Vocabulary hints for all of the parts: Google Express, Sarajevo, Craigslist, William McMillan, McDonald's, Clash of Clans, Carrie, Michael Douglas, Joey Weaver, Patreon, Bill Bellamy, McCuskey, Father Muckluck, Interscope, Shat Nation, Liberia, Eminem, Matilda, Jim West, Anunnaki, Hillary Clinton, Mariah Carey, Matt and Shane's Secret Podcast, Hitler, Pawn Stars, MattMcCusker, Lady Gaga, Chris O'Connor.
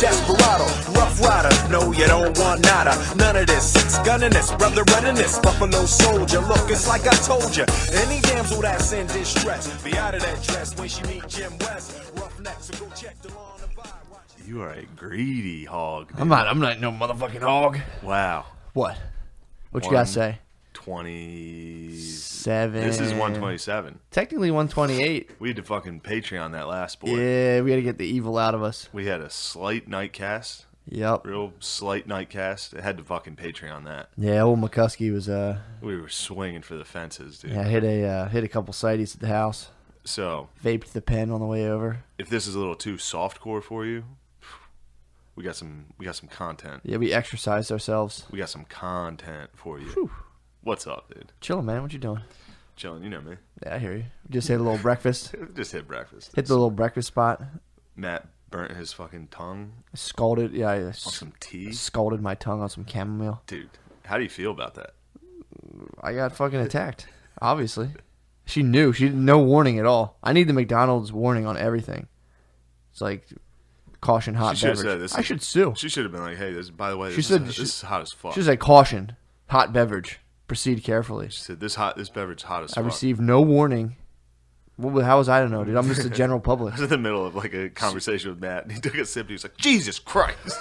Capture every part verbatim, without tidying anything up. Desperado, rough rider, no you don't want nada. None of this, six gunning this, brother running this, buffalo soldier. Look, it's like I told you, any damsel that's in distress, be out of that dress when she meet Jim West. Rough neck, so go check the lawn and buy. You are a greedy hog. Dude. I'm not, I'm not no motherfucking hog. Wow. What? What you guys say? twenty-seven. This is one twenty-seven. Technically one twenty-eight. We had to fucking Patreon that last boy. Yeah, we had to get the evil out of us. We had a slight night cast. Yep. Real slight night cast. It had to fucking Patreon that. Yeah, old McCuskey was... Uh, we were swinging for the fences, dude. Yeah, hit a, uh, hit a couple sighties at the house. So... Vaped the pen on the way over. If this is a little too softcore for you... We got some. We got some content. Yeah, we exercised ourselves. We got some content for you. Whew. What's up, dude? Chilling, man. What you doing? Chilling. You know me. Yeah, I hear you. Just hit a little breakfast. Just hit breakfast. Hit the little breakfast spot. Matt burnt his fucking tongue. I scalded. Yeah, I on some tea. I scalded my tongue on some chamomile. Dude, how do you feel about that? I got fucking attacked. Obviously, she knew. She didn't. No warning at all. I need the McDonald's warning on everything. It's like. Caution hot she beverage. Said, this I is, should sue. She should have been like, hey, this, by the way, this, she said, is, she, this is hot as fuck. She said, caution, hot beverage. Proceed carefully. She said, this hot, this beverage hot as I fuck. I received no warning. Well, how was I to know, dude? I'm just the general public. I was in the middle of like a conversation with Matt, and he took a sip, and he was like, Jesus Christ.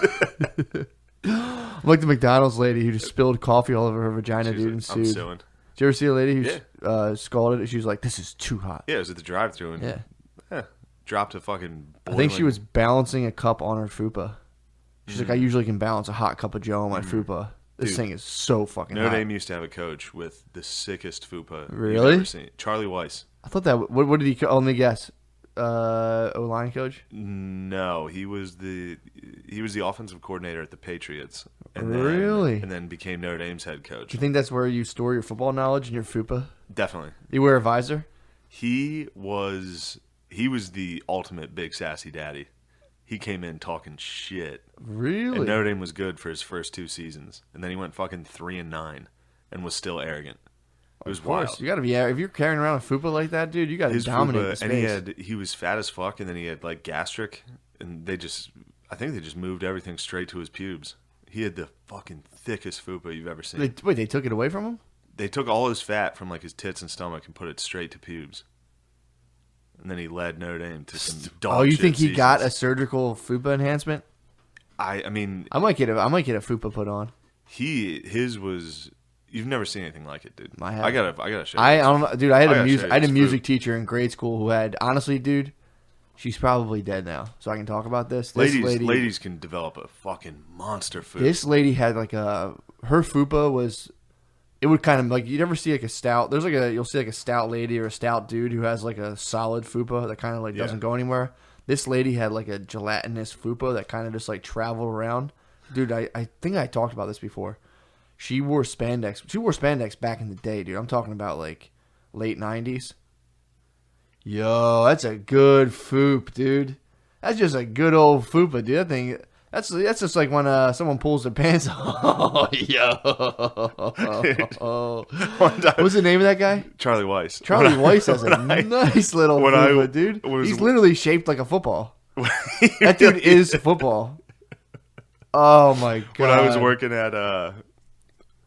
I'm like the McDonald's lady who just spilled coffee all over her vagina, She's dude, like, and sued. I'm suing. Did you ever see a lady who yeah. uh, scalded it? She was like, this is too hot. Yeah, it was at the drive-thru. And yeah. yeah. Dropped a fucking boiling. I think she was balancing a cup on her fupa. She's mm. like, I usually can balance a hot cup of joe on my mm. fupa. This Dude, thing is so fucking Notre hot. Notre Dame used to have a coach with the sickest fupa really? You've ever seen. Charlie Weis. I thought that... What, what did he... Only guess. Uh, O-line coach? No. He was the he was the offensive coordinator at the Patriots. And really? Then, and then became Notre Dame's head coach. Do you think that's where you store your football knowledge and your fupa? Definitely. You wear a visor? He was... He was the ultimate big sassy daddy. He came in talking shit. Really? And Notre Dame was good for his first two seasons. And then he went fucking three and nine and was still arrogant. It was wild. You gotta be, if you're carrying around a fupa like that, dude, you gotta dominate the space. And he had he was fat as fuck, and then he had like gastric, and they just I think they just moved everything straight to his pubes. He had the fucking thickest fupa you've ever seen. They, wait, they took it away from him? They took all his fat from like his tits and stomach and put it straight to pubes. And then he led Notre Dame to some dog shit. Oh, you think he seasons. got a surgical fupa enhancement? I, I mean, I might get a, I might get a fupa put on. He, his was. You've never seen anything like it, dude. I, I gotta, I gotta show. I, you I don't, dude. I had I a music, I had a music food. teacher in grade school who had, honestly, dude. She's probably dead now, so I can talk about this. this ladies, lady, ladies can develop a fucking monster food. This lady had like a, her fupa was. It would kind of like you'd ever see like a stout. There's like a you'll see like a stout lady or a stout dude who has like a solid fupa that kind of like yeah. doesn't go anywhere. This lady had like a gelatinous fupa that kind of just like traveled around. Dude, I, I think I talked about this before. She wore spandex. She wore spandex back in the day, dude. I'm talking about like late nineties. Yo, that's a good fupa, dude. That's just a good old fupa, dude. That thing. That's that's just like when uh, someone pulls their pants. Oh, yo! What was the name of that guy? Charlie Weis. Charlie Weis has a I, nice little fupa, I, dude. Was, He's literally shaped like a football. That dude is football. Oh my god! When I was working at uh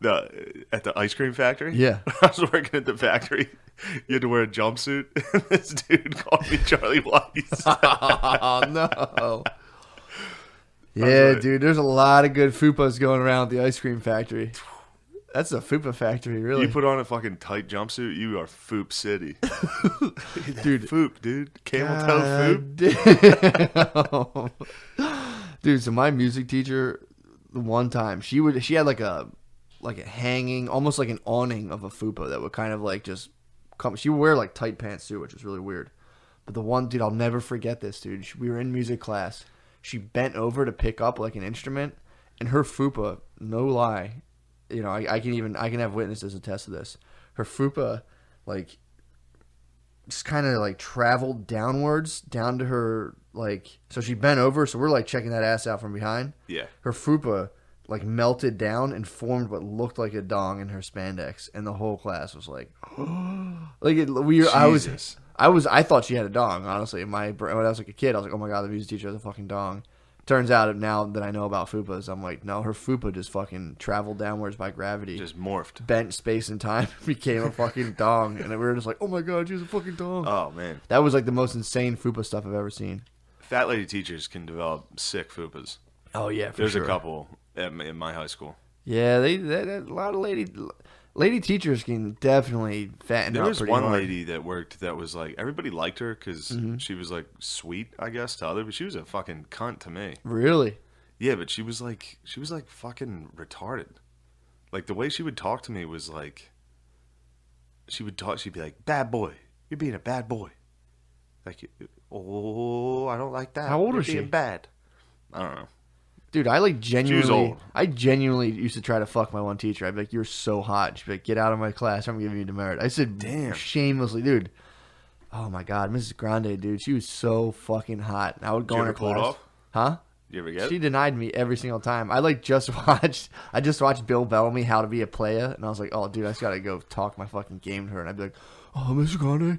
the at the ice cream factory, yeah, I was working at the factory. You had to wear a jumpsuit, and this dude called me Charlie Weis. Oh no. Yeah, right. Dude, there's a lot of good fupas going around at the ice cream factory. That's a fupa factory, really. You put on a fucking tight jumpsuit, you are Foop City. Dude, Foop, dude. Camel toe Foop. Dude, so my music teacher, the one time, she would she had like a like a hanging, almost like an awning of a fupa that would kind of like just come. She would wear like tight pants too, which was really weird. But the one, dude, I'll never forget this, dude. We were in music class. She bent over to pick up like an instrument, and her fupa, no lie, you know, I, I can even I can have witnesses attest to this. Her fupa, like, just kind of like traveled downwards down to her like. So she bent over, so we're like checking that ass out from behind. Yeah. Her fupa like melted down and formed what looked like a dong in her spandex, and the whole class was like, like it, we Jesus. I was. I was I thought she had a dong, honestly. In my when I was like a kid, I was like, oh my god, the music teacher has a fucking dong. Turns out now that I know about fupas, I'm like, no, her fupa just fucking traveled downwards by gravity. Just morphed. Bent space and time, became a fucking dong. And we were just like, oh my God, she's a fucking dong. Oh, man. That was like the most insane fupa stuff I've ever seen. Fat lady teachers can develop sick fupas. Oh, yeah, for There's sure. There's a couple at, in my high school. Yeah, they, they, they a lot of lady, lady teachers can definitely fatten there up pretty There was one hard. lady that worked that was like, everybody liked her because mm-hmm. she was like sweet, I guess, to others, but she was a fucking cunt to me. Really? Yeah, but she was like, she was like fucking retarded. Like the way she would talk to me was like, she would talk, she'd be like, bad boy, you're being a bad boy. Like, oh, I don't like that. How old You're is being she? Bad. I don't know, dude. I like genuinely. She was old. I genuinely used to try to fuck my one teacher. I'd be like, "You're so hot." She'd be like, "Get out of my class. I'm giving you demerit." I said, "Damn," shamelessly, dude. Oh my God, Missus Grande, dude. She was so fucking hot. And I would go Did in her class. Off? Huh? You ever get? She denied me every single time. I like just watched. I just watched Bill Bellamy, How to Be a Player, and I was like, "Oh, dude, I just gotta go talk my fucking game to her." And I'd be like, "Oh, Missus Grande,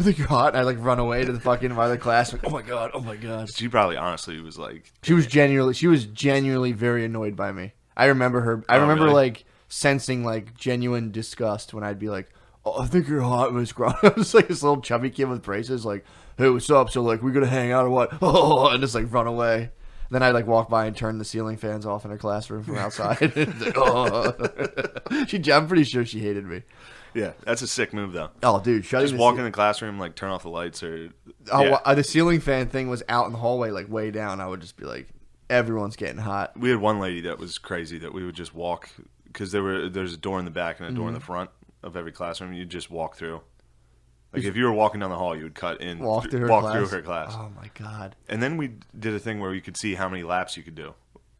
I think you're hot." And I like run away to the fucking other class. Like, oh my God, oh my God. She probably honestly was like, she was genuinely, she was genuinely very annoyed by me. I remember her. I oh, remember really? like sensing like genuine disgust when I'd be like, oh, I think you're hot, Miss Grant. I was like this little chubby kid with braces. Like, hey, what's up? So like, we're gonna hang out or what? Oh, and just like run away. And then I'd like walk by and turn the ceiling fans off in her classroom from outside. Like, oh. she, I'm pretty sure she hated me. Yeah, that's a sick move, though. Oh, dude. Just walk in the classroom, like, turn off the lights or... Oh, yeah. Well, the ceiling fan thing was out in the hallway, like, way down. I would just be like, everyone's getting hot. We had one lady that was crazy that we would just walk... Because there were there's a door in the back and a door mm-hmm. in the front of every classroom. You'd just walk through. Like, if you were walking down the hall, you would cut in... Walk through her walk class. Through her class. Oh, my God. And then we did a thing where you could see how many laps you could do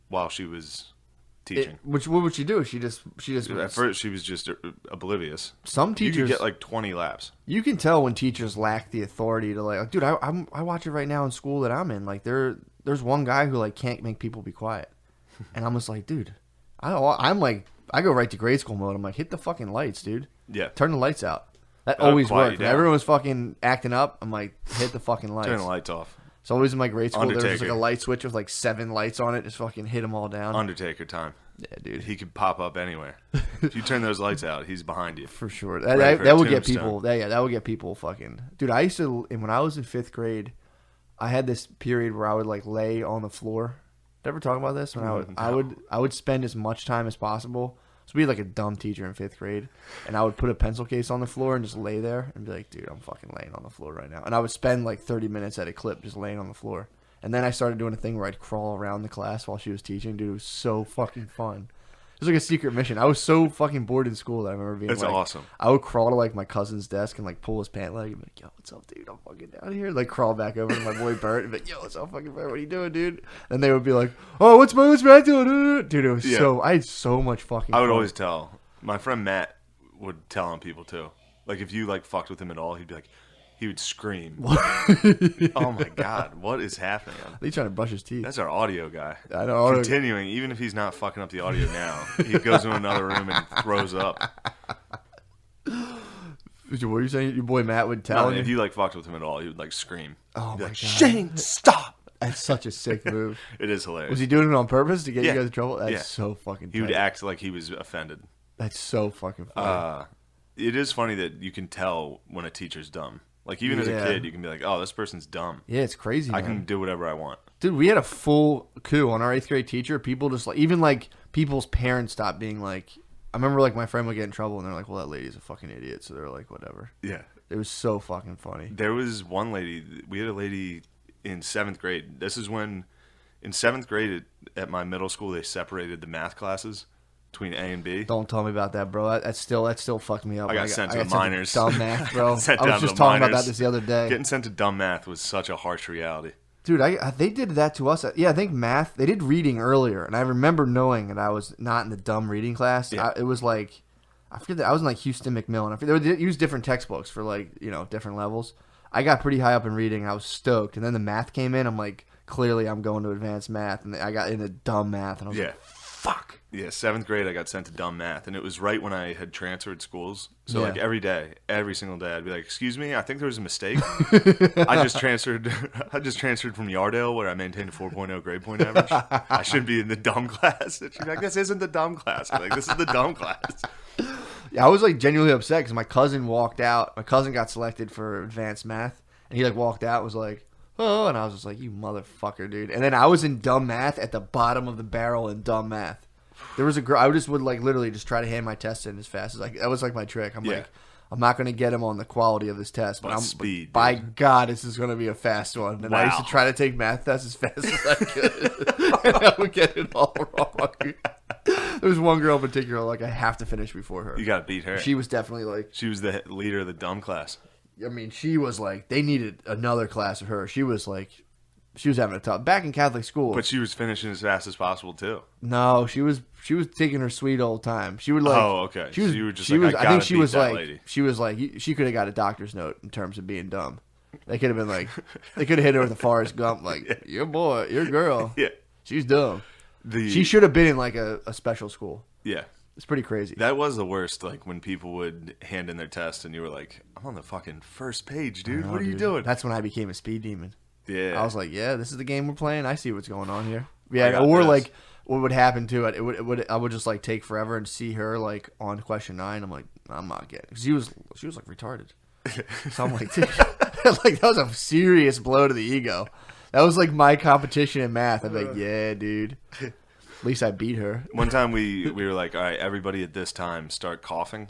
while she was... Teaching. It, which what would she do? She just she just at first she was just oblivious. Some teachers you could get like twenty laps. You can tell when teachers lack the authority to like, like dude. I I'm, I watch it right now in school that I'm in. Like there there's one guy who like can't make people be quiet, and I'm just like, dude, I don't, I'm like I go right to grade school mode. I'm like, hit the fucking lights, dude. Yeah, turn the lights out. That That'll always worked. Everyone was fucking acting up. I'm like, hit the fucking lights. Turn the lights off. It's always in my grade school. Undertaker. There was like a light switch with like seven lights on it. Just fucking hit them all down. Undertaker time. Yeah, dude. He could pop up anywhere. If you turn those lights out, he's behind you for sure. That, that, that would get people. That, yeah, that would get people fucking. Dude, I used to. And when I was in fifth grade, I had this period where I would like lay on the floor. Did I ever talk about this? When I would, no. I would, I would spend as much time as possible. So we had like a dumb teacher in fifth grade, and I would put a pencil case on the floor and just lay there and be like, dude, I'm fucking laying on the floor right now. And I would spend like thirty minutes at a clip just laying on the floor. And then I started doing a thing where I'd crawl around the class while she was teaching. Dude, it was so fucking fun. It was like a secret mission. I was so fucking bored in school that I remember being That's like, awesome. I would crawl to like my cousin's desk and like pull his pant leg and be like, yo, what's up, dude? I'm fucking down here. Like crawl back over to my boy Bert and be like, yo, what's up, fucking Bert? What are you doing, dude? And they would be like, oh, what's my, what's Matt doing? Dude, it was yeah. so, I had so much fucking I would fun. Always tell. My friend Matt would tell on people too. Like if you like fucked with him at all, he'd be like, he would scream. What? Oh, my God. What is happening? He's trying to brush his teeth. That's our audio guy. I know. Continuing, even if he's not fucking up the audio now, he goes into another room and throws up. What are you saying? Your boy Matt would tell no, him? If you, like, fucked with him at all, he would, like, scream. Oh, He'd my like, God. Shane, stop! That's such a sick move. It is hilarious. Was he doing it on purpose to get yeah. you guys in trouble? That's yeah. so fucking tight. He would act like he was offended. That's so fucking funny. Uh, it is funny that you can tell when a teacher's dumb. Like, even yeah. as a kid, you can be like, oh, this person's dumb. Yeah, it's crazy, man. I can do whatever I want. Dude, we had a full coup on our eighth grade teacher. People just, like, even, like, people's parents stopped being like, I remember, like, my friend would get in trouble, and they're like, well, that lady's a fucking idiot. So they're like, whatever. Yeah. It was so fucking funny. There was one lady, we had a lady in seventh grade. This is when, in seventh grade at, at my middle school, they separated the math classes. Between A and B. Don't tell me about that, bro. That, that still that still fucked me up. I got I got, sent to I got minors. Sent to dumb math, bro. I, I was just talking minors. about that this the other day. Getting sent to dumb math was such a harsh reality. Dude, I, I they did that to us. Yeah, I think math. They did reading earlier, and I remember knowing that I was not in the dumb reading class. Yeah. I, it was like, I forget that I was in like Houston McMillan. I forget, they would use different textbooks for like you know different levels. I got pretty high up in reading. I was stoked, and then the math came in. I'm like, clearly I'm going to advanced math, and I got into dumb math, and I was yeah. like. fuck. Yeah, seventh grade, I got sent to dumb math, and it was right when I had transferred schools. So, yeah. like, every day, every single day, I'd be like, excuse me, I think there was a mistake. I just transferred I just transferred from Yardale, where I maintained a four point oh grade point average. I shouldn't be in the dumb class. And she'd be like, this isn't the dumb class. I'm like, this is the dumb class. Yeah, I was, like, genuinely upset because my cousin walked out. My cousin got selected for advanced math, and he, like, walked out was like, oh, and I was just like, you motherfucker, dude. And then I was in dumb math at the bottom of the barrel in dumb math. There was a girl, I just would like literally just try to hand my test in as fast as I could. That was like my trick. I'm yeah. like, I'm not going to get him on the quality of this test, but, but I'm, speed, by dude. God, this is going to be a fast one. And wow. I used to try to take math tests as fast as I could, and I would get it all wrong. There was one girl in particular, like, I have to finish before her. You got to beat her. She was definitely like, she was the leader of the dumb class. I mean, she was like, they needed another class of her. She was like, she was having a tough back in Catholic school. But she was finishing as fast as possible too. No, she was she was taking her sweet old time. She would like, oh okay, she was. So you were just she like, was, I, I think she was like, lady. she was like, she could have got a doctor's note in terms of being dumb. They could have been like, they could have hit her with a Forrest Gump, like yeah. your boy, your girl, yeah, she's dumb. The, she should have been in like a, a special school. Yeah. It's pretty crazy. That was the worst, like, when people would hand in their test and you were like, I'm on the fucking first page, dude. Know, what are dude. you doing? That's when I became a speed demon. Yeah. I was like, yeah, this is the game we're playing. I see what's going on here. Yeah, or, this. like, what would happen to it, it would, it would, I would just, like, take forever and see her, like, on question nine. I'm like, I'm not getting it. Because she was, she was, like, retarded. So I'm like, dude, like, that was a serious blow to the ego. That was, like, my competition in math. I'm like, yeah, dude. At least I beat her. One time we, we were like, all right, everybody at this time start coughing.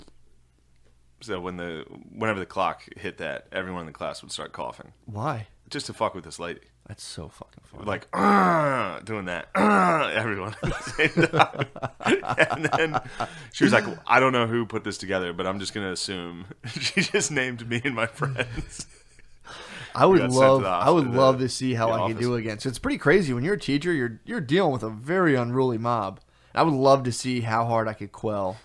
So when the whenever the clock hit that, everyone in the class would start coughing. Why? Just to fuck with this lady. That's so fucking funny. Like, uh, doing that. Uh, everyone at the same time. And then she was like, well, I don't know who put this together, but I'm just going to assume. She just named me and my friends. I would love, I would love to see how I could do it again. So it's pretty crazy when you're a teacher, you're you're dealing with a very unruly mob. I would love to see how hard I could quell,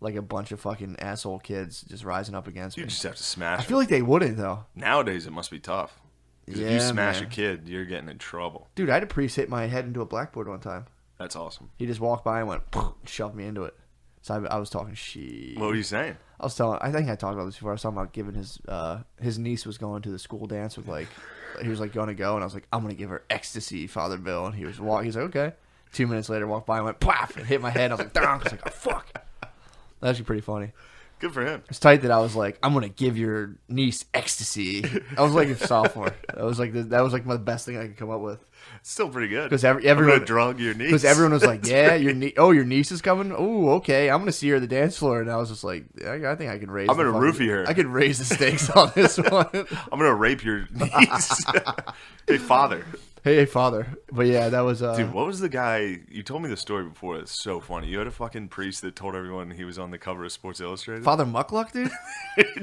like, a bunch of fucking asshole kids just rising up against me. You just have to smash. I feel like they wouldn't though. Nowadays it must be tough. Yeah, if you smash a kid, you're getting in trouble. Dude, I had a priest hit my head into a blackboard one time. That's awesome. He just walked by and went, and shoved me into it. So I, I was talking shit. What were you saying? I was telling. I think I talked about this before. I was talking about giving his uh, his niece was going to the school dance with, like, he was like going to go, and I was like, I'm gonna give her ecstasy, Father Bill, and he was walk. He's like, okay. Two minutes later, walked by and went plaf and hit my head. I was like, I was like, oh, fuck. That was actually pretty funny. Good for him. It's tight that I was like, I'm gonna give your niece ecstasy. I was like a sophomore. That was like the, that was like my best thing I could come up with. Still pretty good. Because every, everyone drug your niece. Because everyone was like, "Yeah, your niece. Oh, your niece is coming. Oh, okay. I'm gonna see her at the dance floor." And I was just like, "I, I think I can raise. I'm gonna roofie her. I could raise the stakes on this one. I'm gonna rape your niece." Hey, father. Hey, father. But yeah, that was. Uh, Dude, what was the guy? You told me the story before. It's so funny. You had a fucking priest that told everyone he was on the cover of Sports Illustrated. Father Muckluck, dude.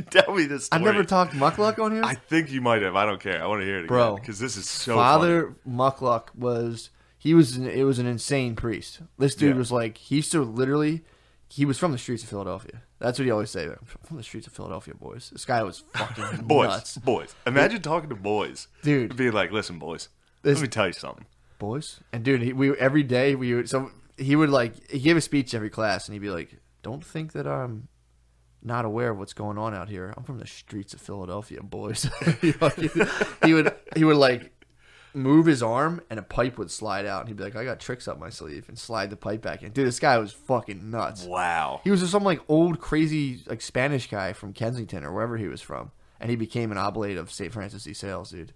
Tell me this story. I've never talked Muckluck on here. I think you might have. I don't care. I want to hear it, bro, because this is so. Father funny. Muckluck was he was it was an insane priest. This dude yeah. was like he used to literally he was from the streets of Philadelphia. That's what he always say. Like, from the streets of Philadelphia, boys. This guy was fucking boys, nuts. boys. Imagine dude, talking to boys, dude. Being like, listen, boys. This, Let me tell you something, boys. And dude, he, we every day we would, so he would like he gave a speech every class, and he'd be like, "Don't think that I'm not aware of what's going on out here. I'm from the streets of Philadelphia, boys." he, he would he would like move his arm, and a pipe would slide out, and he'd be like, "I got tricks up my sleeve," and slide the pipe back in. Dude, this guy was fucking nuts. Wow, he was just some like old crazy like Spanish guy from Kensington or wherever he was from, and he became an oblate of Saint Francis de Sales, dude.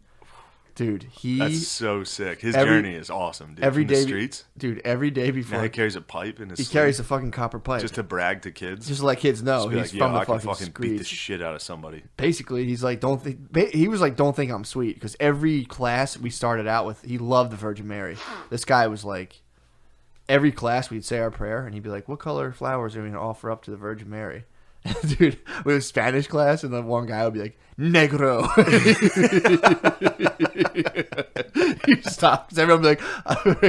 Dude, he... That's so sick. His every, journey is awesome, dude. Every From day, the streets. Dude, every day before... Now he carries a pipe in his He sleep. carries a fucking copper pipe. Just to brag to kids? Just to let kids know he's like, from yeah, the I fucking I can fucking streets. Beat the shit out of somebody. Basically, he's like, don't think... He was like, don't think I'm sweet. Because every class we started out with, he loved the Virgin Mary. This guy was like... Every class we'd say our prayer, and he'd be like, what color flowers are we going to offer up to the Virgin Mary? Dude, we have Spanish class, and then one guy would be like, negro. He stops. Everyone would be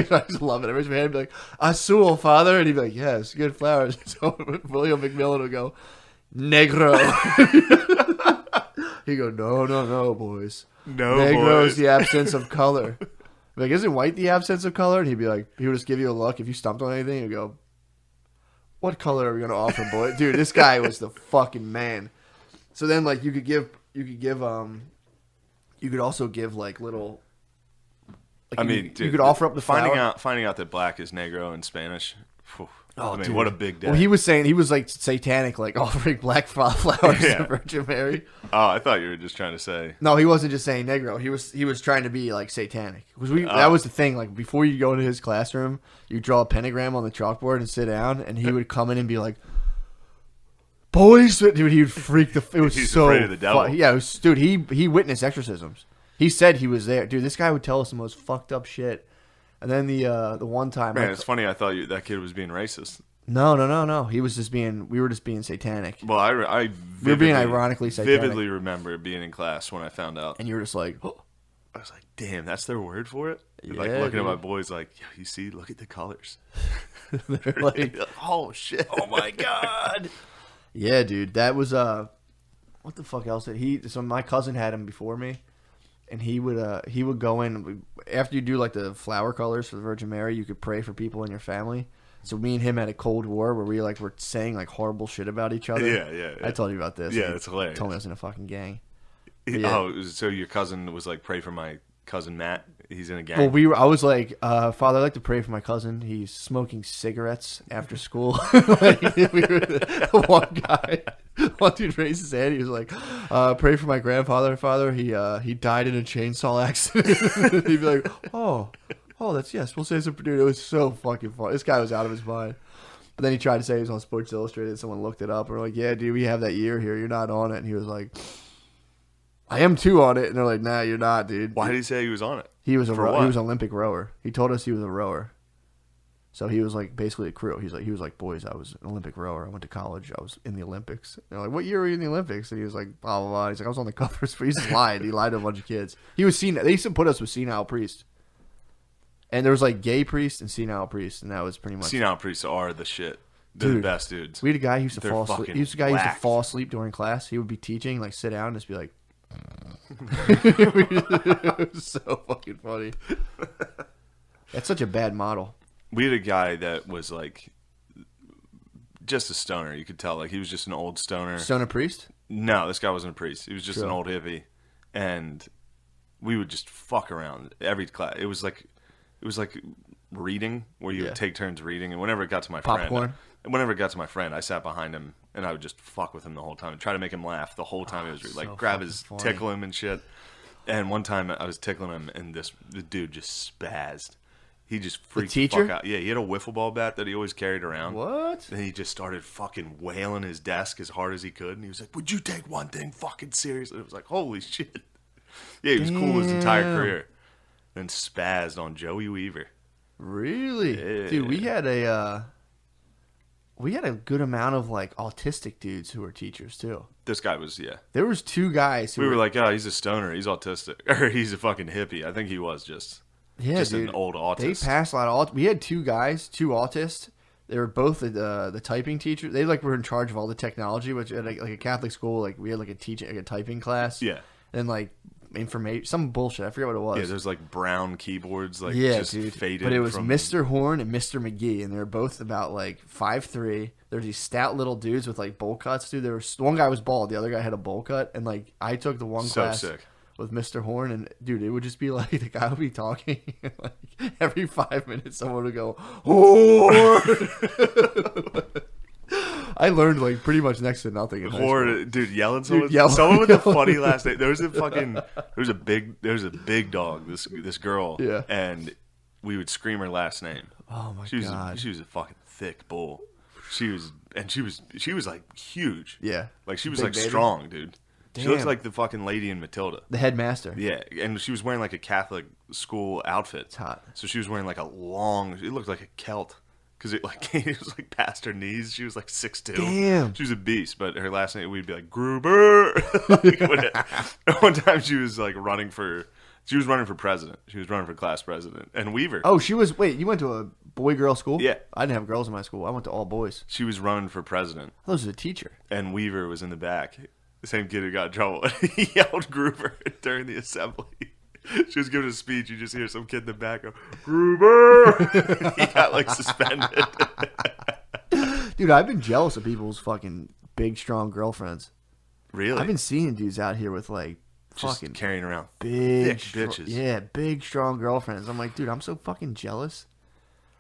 like, I just love it. Every man would be like, azul, father. And he'd be like, yes, good flowers. So William McMillan would go, negro. He'd go, no, no, no, boys. No, Negro boys. is the absence of color. Like, isn't white the absence of color? And he'd be like, he would just give you a look. If you stumped on anything, he'd go, what color are we gonna offer, boy? Dude, this guy was the fucking man. So then, like, you could give, you could give, um, you could also give like little. Like, I you, mean, dude, you could offer up the finding flower. out finding out that black is negro in Spanish. Whew. Oh, I mean, dude. What a big day. Well, he was saying, he was like satanic, like offering black flowers yeah. to Virgin Mary. Oh, I thought you were just trying to say. No, he wasn't just saying negro. He was he was trying to be like satanic. Because we uh, that was the thing. Like, before you go into his classroom, you draw a pentagram on the chalkboard and sit down, and he would come in and be like, "Boys, dude," he would freak the. It was he's so afraid of the devil. Fun. Yeah, it was, dude. He he witnessed exorcisms. He said he was there, dude. This guy would tell us the most fucked up shit. And then the uh, the one time, man, like, it's funny. I thought you, that kid was being racist. No, no, no, no. He was just being. We were just being satanic. Well, I, I vividly, we were being ironically satanic. Vividly remember being in class when I found out, and you were just like, oh. I was like, damn, that's their word for it. Yeah, like looking dude. at my boys, like, yo, you see, look at the colors. They're like, oh shit, oh my god. Yeah, dude, that was uh, what the fuck else did he? So my cousin had him before me. And he would uh, he would go in after you do like the flower colors for the Virgin Mary. You could pray for people in your family. So me and him had a cold war where we like were saying like horrible shit about each other. Yeah, yeah. yeah. I told you about this. Yeah, that's hilarious. Told me I was in a fucking gang. Yeah. Oh, so your cousin was like, pray for my cousin Matt. He's in a gang. Well, we were. I was like, uh, Father, I'd like to pray for my cousin. He's smoking cigarettes after school. Like, we were the, the one guy. One dude raised his hand. He was like, uh, pray for my grandfather. Father, he uh, he died in a chainsaw accident. He'd be like, oh, oh, that's yes. We'll say some. Dude, it was so fucking fun. This guy was out of his mind. But then he tried to say he was on Sports Illustrated. Someone looked it up. And we're like, yeah, dude, we have that year here. You're not on it. And he was like, I am too on it. And they're like, nah, you're not, dude. Why did he say he was on it? He was a row, he was an Olympic rower. He told us he was a rower. So he was like basically a crew. He's like he was like, boys, I was an Olympic rower. I went to college. I was in the Olympics. And they're like, what year were you in the Olympics? And he was like, blah blah blah. He's like, I was on the covers, but he just lied. He lied to a bunch of kids. He was seen. They used to put us with senile priests. And there was like gay priests and senile priests, and that was pretty much senile priests are the shit. They're dude, the best dudes. We had a guy who used to they're fall asleep. He used a guy who used to fall asleep during class. He would be teaching, like sit down and just be like. It was so fucking funny. That's such a bad model. We had a guy that was like just a stoner. You could tell, like he was just an old stoner. Stoner priest? No, this guy wasn't a priest. He was just True. an old hippie, and we would just fuck around every class. It was like, it was like reading where you yeah. would take turns reading, and whenever it got to my popcorn. friend, and whenever it got to my friend, I sat behind him. And I would just fuck with him the whole time and try to make him laugh the whole time. Oh, he was like, so grab his, funny. tickle him and shit. And one time I was tickling him and this the dude just spazzed. He just freaked the, the fuck out. Yeah, he had a wiffle ball bat that he always carried around. What? And he just started fucking wailing his desk as hard as he could. And he was like, would you take one thing fucking seriously? And it was like, holy shit. Yeah, he was Damn. cool his entire career. Then spazzed on Joey Weaver. Really? Yeah. Dude, we had a... Uh... We had a good amount of like autistic dudes who were teachers too. This guy was, yeah. There was two guys who we were, were like, oh, he's a stoner, he's autistic, or he's a fucking hippie. I think he was just, yeah, just dude. an old autist. They passed a lot of aut we had two guys, two autists. They were both the uh, the typing teachers. They like were in charge of all the technology, which at a, like a Catholic school, like we had like a teaching, like a typing class. Yeah, and like. Information, some bullshit. I forget what it was. Yeah, there's like brown keyboards, like yeah, just dude. faded. But it was from... Mister Horn and Mister McGee, and they're both about like five three. They're these stout little dudes with like bowl cuts. Dude, there was one guy was bald, the other guy had a bowl cut, and like I took the one so class sick. with Mister Horn, and dude, it would just be like the guy would be talking, and, like every five minutes someone would go, "Horn." I learned like pretty much next to nothing. Or dude, yelling someone, dude, yelling, someone with yelling. a funny last name. There was a fucking, there was a big, there was a big dog. This this girl, yeah, and we would scream her last name. Oh my she was god, a, she was a fucking thick bull. She was, and she was, she was like huge. Yeah, like she was big like baby. strong, dude. Damn. She looks like the fucking lady in Matilda. The headmaster. Yeah, and she was wearing like a Catholic school outfit. It's hot. So she was wearing like a long. It looked like a Celt. Because it, like, it was, like, past her knees. She was, like, six two. Damn. She was a beast. But her last name, we'd be like, Gruber. Like, one time she was, like, running for – she was running for president. She was running for class president. And Weaver. Oh, she was – wait, you went to a boy-girl school? Yeah. I didn't have girls in my school. I went to all boys. She was running for president. I thought she was a teacher. And Weaver was in the back. The same kid who got in trouble. He yelled Gruber during the assembly. She was giving a speech. You just hear some kid in the back go, Gruber! He got, like, suspended. Dude, I've been jealous of people's fucking big, strong girlfriends. Really? I've been seeing dudes out here with, like, just fucking carrying around big thick bitches. Yeah, big, strong girlfriends. I'm like, dude, I'm so fucking jealous.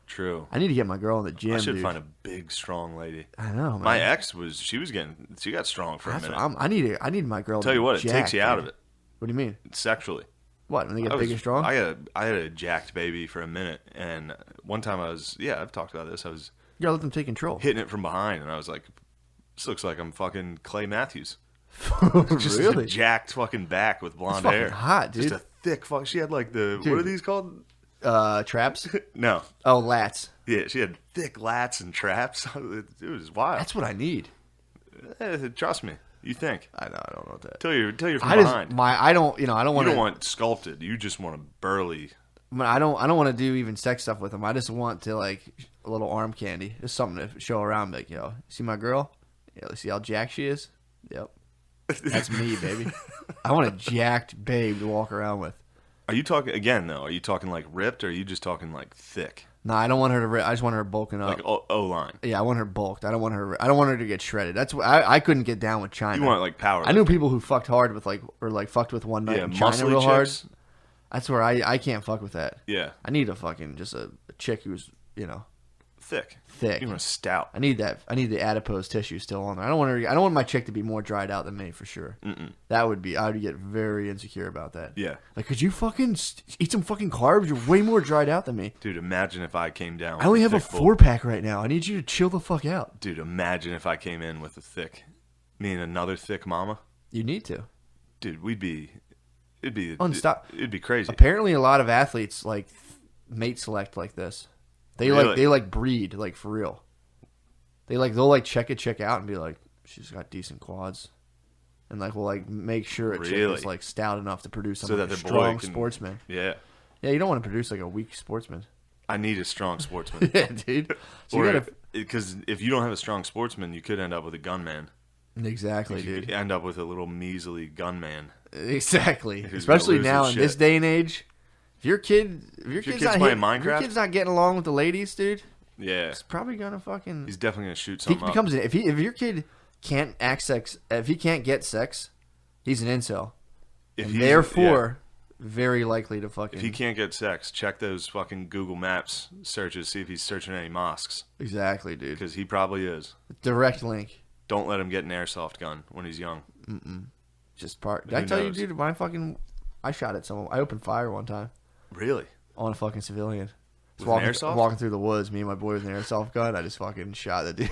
True. I need to get my girl in the gym. I should dude. find a big, strong lady. I know, man. My ex was, she was getting, she got strong for That's a minute. I'm, I need to, I need my girl. Tell you what, jacked, it takes you out man. of it. What do you mean? Sexually. What? When they get I big was, and strong? I had, a, I had a jacked baby for a minute, and one time I was, yeah, I've talked about this. I was. You gotta let them take control. Hitting it from behind, and I was like, this looks like I'm fucking Clay Matthews. Just really? A jacked fucking back with blonde That's hair. Hot, dude. Just a thick fuck. She had like the, dude. what are these called? Uh, traps? No. Oh, lats. Yeah, she had thick lats and traps. It, it was wild. That's what I need. Eh, trust me. You think? I know. I don't know that. Tell you. Tell you from I behind. Just, my. I don't. You know. I don't want. You don't want sculpted. You just want a burly. I, mean, I don't. I don't want to do even sex stuff with them. I just want to like a little arm candy. Just something to show around. Like, you know, see my girl. Yeah. Let's see how jacked she is. Yep. That's me, baby. I want a jacked babe to walk around with. Are you talking, again, though, are you talking, like, ripped, or are you just talking, like, thick? No, nah, I don't want her to rip. I just want her bulking up. Like O-line. Yeah, I want her bulked. I don't want her I don't want her to get shredded. That's what, I, I couldn't get down with China. You want, like, power. I knew people who fucked hard with, like, or, like, fucked with one night yeah, in China real hard. Chicks. That's where I, I can't fuck with that. Yeah. I need a fucking, just a, a chick who's, you know. Thick. Thick. You want a stout. I need that. I need the adipose tissue still on there. I don't want her, I don't want my chick to be more dried out than me, for sure. Mm-mm. That would be, I would get very insecure about that. Yeah. Like, could you fucking eat some fucking carbs? You're way more dried out than me. Dude, imagine if I came down with I only a have a four-pack right now. I need you to chill the fuck out. Dude, imagine if I came in with a thick, me and another thick mama. You need to. Dude, we'd be, it'd be, Unstop it'd be crazy. Apparently, a lot of athletes, like, mate select like this. They really? like they like breed like for real. They like they'll like check a chick out and be like, she's got decent quads, and like will like make sure a really? chick is like stout enough to produce so like that a strong can, sportsman. Yeah, yeah. You don't want to produce like a weak sportsman. I need a strong sportsman. Yeah, dude. So because if, if you don't have a strong sportsman, you could end up with a gunman. Exactly, you dude. Could end up with a little measly gunman. Exactly. Especially now in shit. this day and age. If your kid, if your, if your kid's, kid's not playing Minecraft, if your kid's not getting along with the ladies, dude. Yeah, he's probably gonna fucking. He's definitely gonna shoot something. He becomes up. An, if he if your kid can't act sex, if he can't get sex, he's an incel. If and therefore, yeah. very likely to fucking. If he can't get sex, check those fucking Google Maps searches. See if he's searching any mosques. Exactly, dude. Because he probably is. Direct link. Don't let him get an airsoft gun when he's young. Mm-mm. Just part. Did Who I tell knows? you, dude? My fucking. I shot at someone. I opened fire one time. Really? On a fucking civilian. With walking, an airsoft? Walking through the woods, me and my boy with an airsoft gun. I just fucking shot the dude.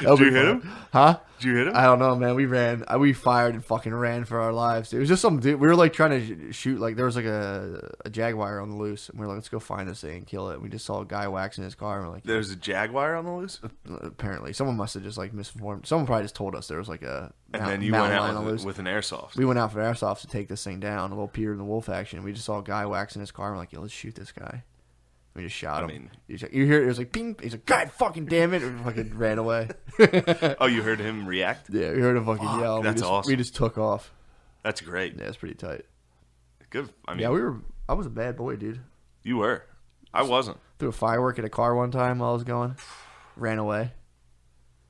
Did you hit him? Huh? Did you hit him? I don't know, man. We ran. We fired and fucking ran for our lives. It was just some dude. We were like trying to shoot. Like there was like a, a jaguar on the loose, and we were like, let's go find this thing and kill it. And we just saw a guy waxing his car. And we're like, there's a jaguar on the loose. Apparently, someone must have just like misinformed. Someone probably just told us there was like a. And mountain, then you went out with, with an airsoft. We went out for airsoft to take this thing down. A little Peter and the Wolf action. We just saw a guy waxing his car. And we're like, yo, let's shoot this guy. We just shot him. I mean, you hear it, it was like, ping. He's like, God fucking damn it. And fucking ran away. Oh, you heard him react? Yeah, we heard him fucking Fuck, yell. That's we just, awesome. We just took off. That's great. Yeah, that's pretty tight. Good. I mean, yeah, we were, I was a bad boy, dude. You were. I wasn't. Threw a firework at a car one time while I was going. Ran away.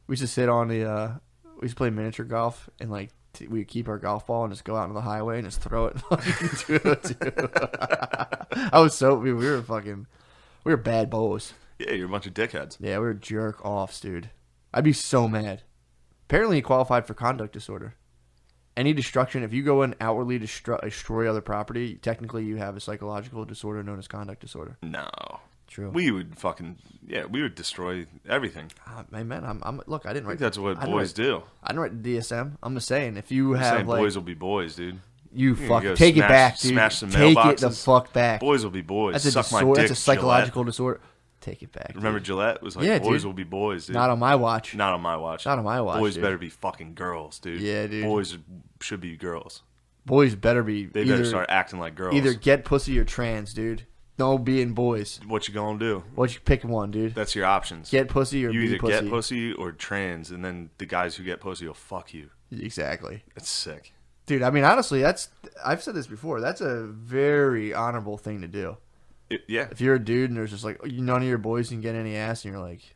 We used to sit on the, uh, we used to play miniature golf and like, we keep our golf ball and just go out on the highway and just throw it. I was so, we were fucking, we were bad boys. Yeah, you're a bunch of dickheads. Yeah, we were jerk offs, dude. I'd be so mad. Apparently, he qualified for conduct disorder. Any destruction, if you go and outwardly destru destroy other property, technically you have a psychological disorder known as conduct disorder. No. True. We would fucking, yeah, we would destroy everything. Uh, man, I'm, I'm, look, I didn't write. I think that's what boys do. I didn't write D S M. I'm just saying, if you have, like. Boys will be boys, dude. You fucking, take it back, dude. Smash some mailboxes. Take it the fuck back. Boys will be boys. That's a psychological disorder. Take it back. Remember Gillette was like, boys will be boys, dude. Not on my watch. Not on my watch. Not on my watch, Boys better be fucking girls, dude. Yeah, dude. Boys should be girls. Boys better be. They better start acting like girls. Either get pussy or trans, dude. No being boys. What you gonna do? What you pick one, dude? That's your options. Get pussy or you be either pussy. Get pussy or trans, and then the guys who get pussy will fuck you. Exactly. That's sick, Dude, I mean, honestly, that's, I've said this before, that's a very honorable thing to do. It, yeah. If you're a dude and there's just like, none of your boys can get any ass, and you're like,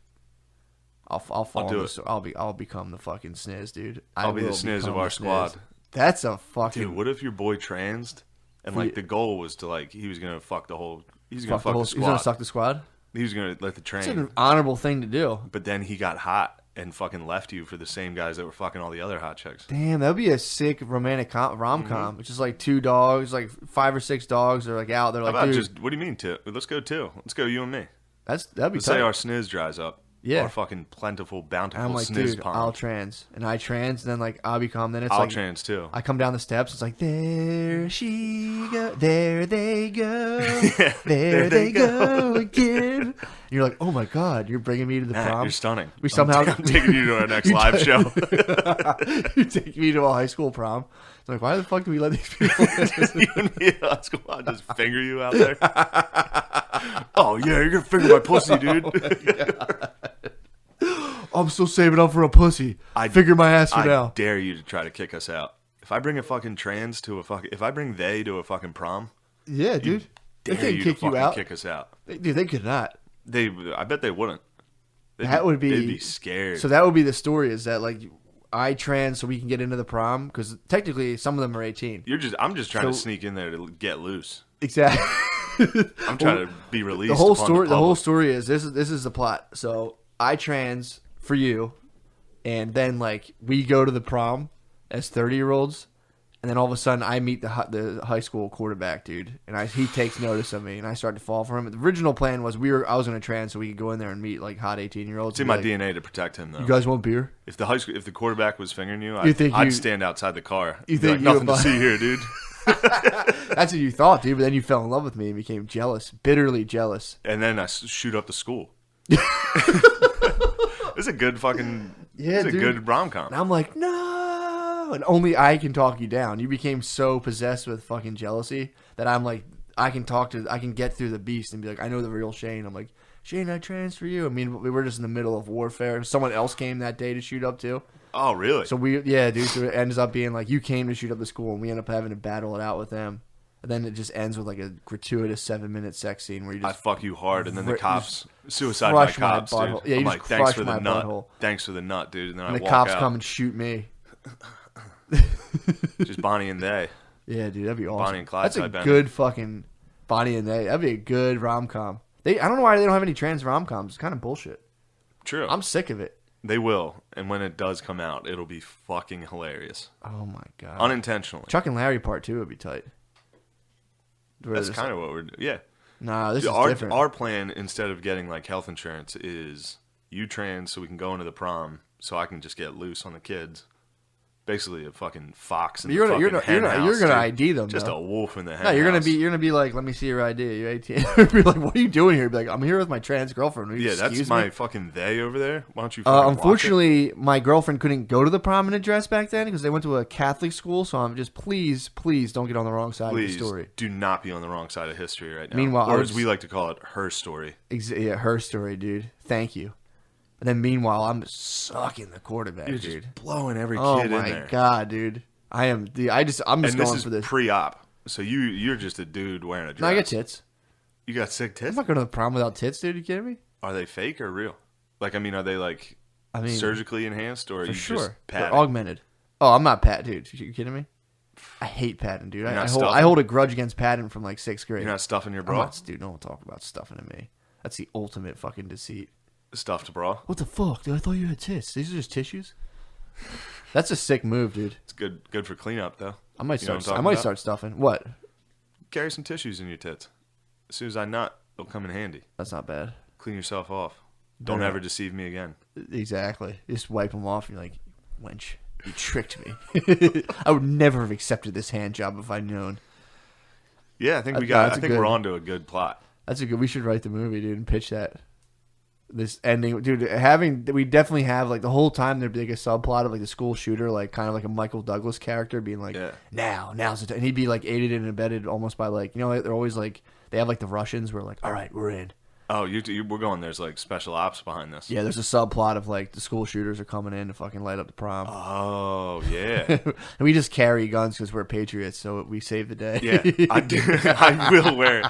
I'll, I'll follow I'll do it. So I'll be, I'll become the fucking sniz, dude. I'll I be the sniz of our squad. Sniz. That's a fucking... Dude, what if your boy transed and like the goal was to like, he was going to fuck the whole... He's going to fuck the, whole, the squad. He's going to suck the squad? He was going to let the train. It's an honorable thing to do. But then he got hot and fucking left you for the same guys that were fucking all the other hot chicks. Damn, that would be a sick romantic rom-com, rom mm-hmm. which is like two dogs, like five or six dogs are like out. They're like, how about dude. Just, what do you mean two? Let's go two. Let's go you and me. That's, that'd be Let's tight. Say our sniz dries up. Yeah. Our fucking plentiful, bountiful I'm like, sniz dude, pond. I'll trans. And I trans, and then like, I'll become, then it's I'll like. I'll trans too. I come down the steps, it's like, there she go, there they go, yeah, there, there they go, go again. And you're like, oh my God, you're bringing me to the nah, prom. You're stunning. We somehow. I'm, I'm taking you to our next live show. You take me to a high school prom. It's like, why the fuck do we let these people you and me at high school, I'll just finger you out there. Oh yeah, you're going to finger my pussy, dude. Oh, I'm still saving up for a pussy. I figure my ass for I now. I dare you to try to kick us out. If I bring a fucking trans to a fucking, if I bring they to a fucking prom, yeah, dude, they can't kick you out. Kick us out, they, dude. They could not. They, I bet they wouldn't. They'd that be, would be. They'd be scared. So that would be the story. Is that like I trans so we can get into the prom? Because technically, some of them are eighteen. You're just. I'm just trying so, to sneak in there to get loose. Exactly. I'm trying well, to be released. The whole story. The, the whole story is this. Is this is the plot? So I trans for you, and then like we go to the prom as thirty year olds, and then all of a sudden I meet the the high school quarterback dude, and I he takes notice of me, and I start to fall for him. The original plan was we were I was gonna trans so we could go in there and meet like hot eighteen year olds. It's in my like, D N A to protect him though. You guys want beer? If the high school if the quarterback was fingering you, I, you think I'd you, stand outside the car. You think like, nothing to see here, dude. That's what you thought, dude. But then you fell in love with me and became jealous, bitterly jealous. And then I shoot up the school. This is a good fucking, yeah, this is a good rom-com. And I'm like, no, and only I can talk you down. You became so possessed with fucking jealousy that I'm like, I can talk to, I can get through the beast and be like, I know the real Shane. I'm like, Shane, I transfer you. I mean, we were just in the middle of warfare. Someone else came that day to shoot up too. Oh, really? So we, yeah, dude, so it ends up being like, you came to shoot up the school, and we end up having to battle it out with them. And then it just ends with like a gratuitous seven minute sex scene where you just I fuck you hard, and then the cops suicide my cops, my dude. Yeah, you I'm just like, thanks for the nut. Butthole. Thanks for the nut, dude. And then and I the walk cops out. Come and shoot me. Just Bonnie and they. Yeah, dude, that'd be awesome. Bonnie and Clyde. That's a good fucking Bonnie and they. That'd be a good rom com. They I don't know why they don't have any trans rom coms. It's kind of bullshit. True. I'm sick of it. They will, and when it does come out, it'll be fucking hilarious. Oh my God. Unintentionally. Chuck and Larry part two would be tight. That's kind of what we're doing. Yeah. Nah, this our, is different. Our plan, instead of getting like health insurance, is you trans so we can go into the prom so I can just get loose on the kids. Basically a fucking fox in you're the gonna, fucking You're, gonna, you're gonna I D them. Just though. A wolf in the hen No, you're house. Gonna be you're gonna be like, let me see your I D. You're eighteen. Be like, what are you doing here? Be like, I'm here with my trans girlfriend. Will you yeah, excuse that's my me? Fucking they over there. Why don't you? Uh, unfortunately, my girlfriend couldn't go to the prom in a dress back then because they went to a Catholic school. So I'm just please, please don't get on the wrong side please of the story. Do not be on the wrong side of history right now. Meanwhile, or as we like to call it, her story. Yeah, her story, dude. Thank you. And then meanwhile, I'm sucking the quarterback, You're dude. Just blowing every kid oh in there. Oh my God, dude! I am. The, I just. I'm just and going this is for this pre-op. So you, you're just a dude wearing a dress. No, I got tits. You got sick tits. I'm not going to the prom without tits, dude. Are you kidding me? Are they fake or real? Like, I mean, are they like, I mean, surgically enhanced or are you sure. just padded? They're augmented. Oh, I'm not pat, dude. Are you kidding me? I hate padding, dude. I, I hold, I hold a grudge against padding from like sixth grade. You're not stuffing your bra, not, dude. No one talk about stuffing to me. That's the ultimate fucking deceit. Stuffed bra. What the fuck, dude? I thought you had tits. These are just tissues. That's a sick move, dude. It's good, good for cleanup, though. I might you start. I might about? start stuffing. What? Carry some tissues in your tits. As soon as I nut, they'll come in handy. That's not bad. Clean yourself off. Don't yeah. ever deceive me again. Exactly. Just wipe them off. And you're like, wench, you tricked me. I would never have accepted this hand job if I'd known. Yeah, I think we got. No, I think good, we're onto a good plot. That's a good. We should write the movie, dude, and pitch that. This ending, dude, having we definitely have like the whole time there'd be like a subplot of like the school shooter, like kind of like a Michael Douglas character being like, yeah. now, now's the time. And he'd be like aided and abetted almost by like, you know, they're always like, they have like the Russians where like, all right, we're in. Oh, you, you we're going. There's like special ops behind this. Yeah, there's a subplot of like the school shooters are coming in to fucking light up the prom. Oh yeah, and we just carry guns because we're patriots, so we save the day. Yeah, I do. I will wear it.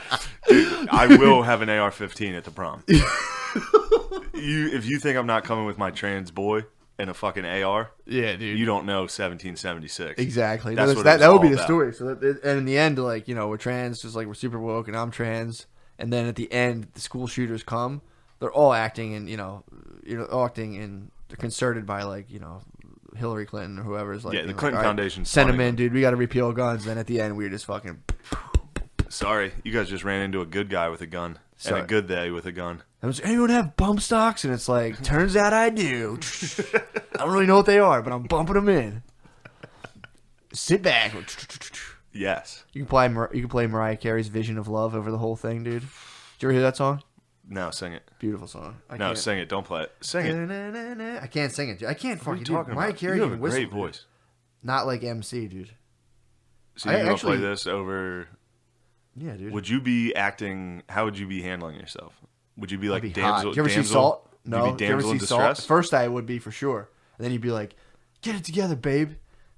Dude, I will have an A R fifteen at the prom. You, if you think I'm not coming with my trans boy and a fucking A R, yeah, dude, you don't know seventeen seventy-six. Exactly. That's no, what that, that would be the about. story. So, that, and in the end, like you know, we're trans, just like we're super woke, and I'm trans. And then at the end, the school shooters come. They're all acting, and you know, you know, acting, and they're concerted by like you know, Hillary Clinton or whoever's like. Yeah, the Clinton like, Foundation. Right, send them in, dude. We got to repeal guns. Then at the end, we're just fucking. Sorry, you guys just ran into a good guy with a gun Sorry. and a good day with a gun. I was, anyone have bump stocks? And it's like, turns out I do. I don't really know what they are, but I'm bumping them in. Sit back. Yes. You can play you can play Mariah Carey's Vision of Love over the whole thing, dude. Did you ever hear that song? No, sing it. Beautiful song. I no, can't. sing it. Don't play it. Sing it. I can't sing it. Dude. I can't fucking do it. Mariah Carey can whistle. You have a great voice. Not like M C, dude. So you don't play this over... Yeah, dude. Would you be acting... How would you be handling yourself? Would you be like be damsel... Hot. Did you ever damsel, see Salt? No. Did you ever see Salt? First I would be for sure. And then you'd be like, get it together, babe.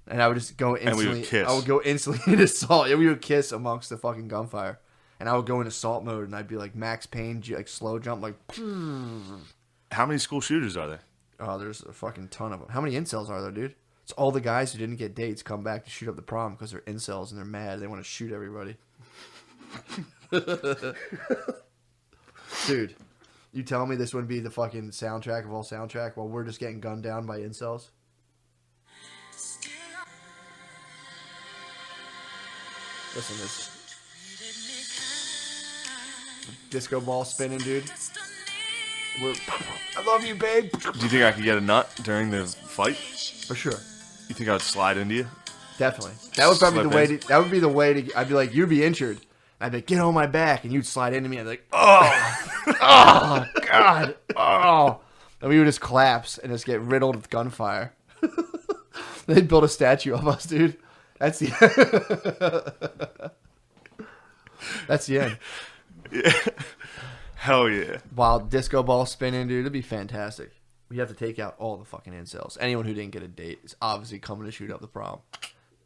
And I would just go instantly. And we would kiss. I would go instantly into salt. Yeah, we would kiss amongst the fucking gunfire, and I would go into salt mode, and I'd be like Max Payne, like slow jump, like. How many school shooters are there? Oh, there's a fucking ton of them. How many incels are there, dude? It's all the guys who didn't get dates come back to shoot up the prom because they're incels and they're mad. They want to shoot everybody. Dude, you tell me this wouldn't be the fucking soundtrack of all soundtrack while we're just getting gunned down by incels. Listen to this. Disco ball spinning, dude. We're, I love you, babe. Do you think I could get a nut during the fight? For sure. You think I would slide into you? Definitely. That would probably be the way to, that would be the way to... I'd be like, you'd be injured. I'd be like, get on my back. And you'd slide into me. I'd be like, oh. Oh, God. Oh. And we would just collapse and just get riddled with gunfire. They'd build a statue of us, dude. That's the That's the end. Yeah. Hell yeah. Wild disco ball spinning, dude. It'd be fantastic. We have to take out all the fucking incels. Anyone who didn't get a date is obviously coming to shoot up the prom.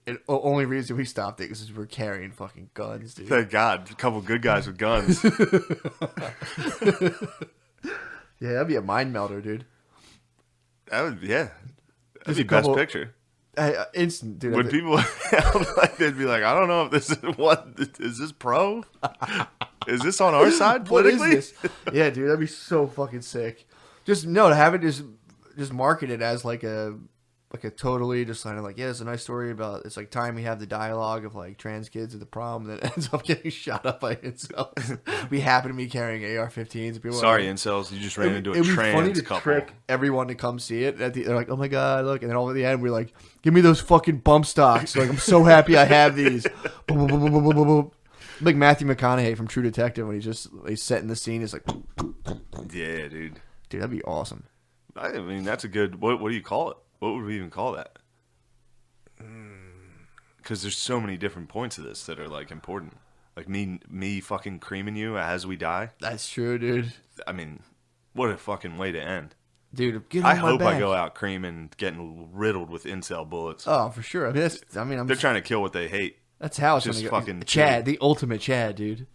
The only reason we stopped it is we're carrying fucking guns, dude. Thank God. A couple good guys with guns. Yeah, that'd be a mind melter, dude. That would, yeah. That'd There's be best picture. I, instant, dude. When people like, they'd be like, I don't know if this is what is this pro? Is this on our side politically? This? Yeah, dude, that'd be so fucking sick. Just no, to have it just just market it as like a like a totally just kind of like yeah, it's a nice story about it's like time we have the dialogue of like trans kids at the prom that ends up getting shot up by incels. We happen to be carrying A R fifteens. Sorry, like, incels, you just ran into a trans couple. Trick everyone to come see it. At the, they're like, oh my god, look! And then all at the end, we're like, give me those fucking bump stocks. Like I'm so happy I have these. Boom, boom, boom, boom, boom, boom, boom. Like Matthew McConaughey from True Detective when he's just he's setting the scene. It's like, yeah, dude, dude, that'd be awesome. I mean, that's a good. What, what do you call it? What would we even call that? Because there's so many different points of this that are like important. Like me, me fucking creaming you as we die. That's true, dude. I mean, what a fucking way to end, dude. Get I hope back. I go out creaming, getting riddled with incel bullets. Oh, for sure. I mean, that's, I mean I'm they're just, trying to kill what they hate. That's how it's just gonna go. fucking Chad, dude. The ultimate Chad, dude.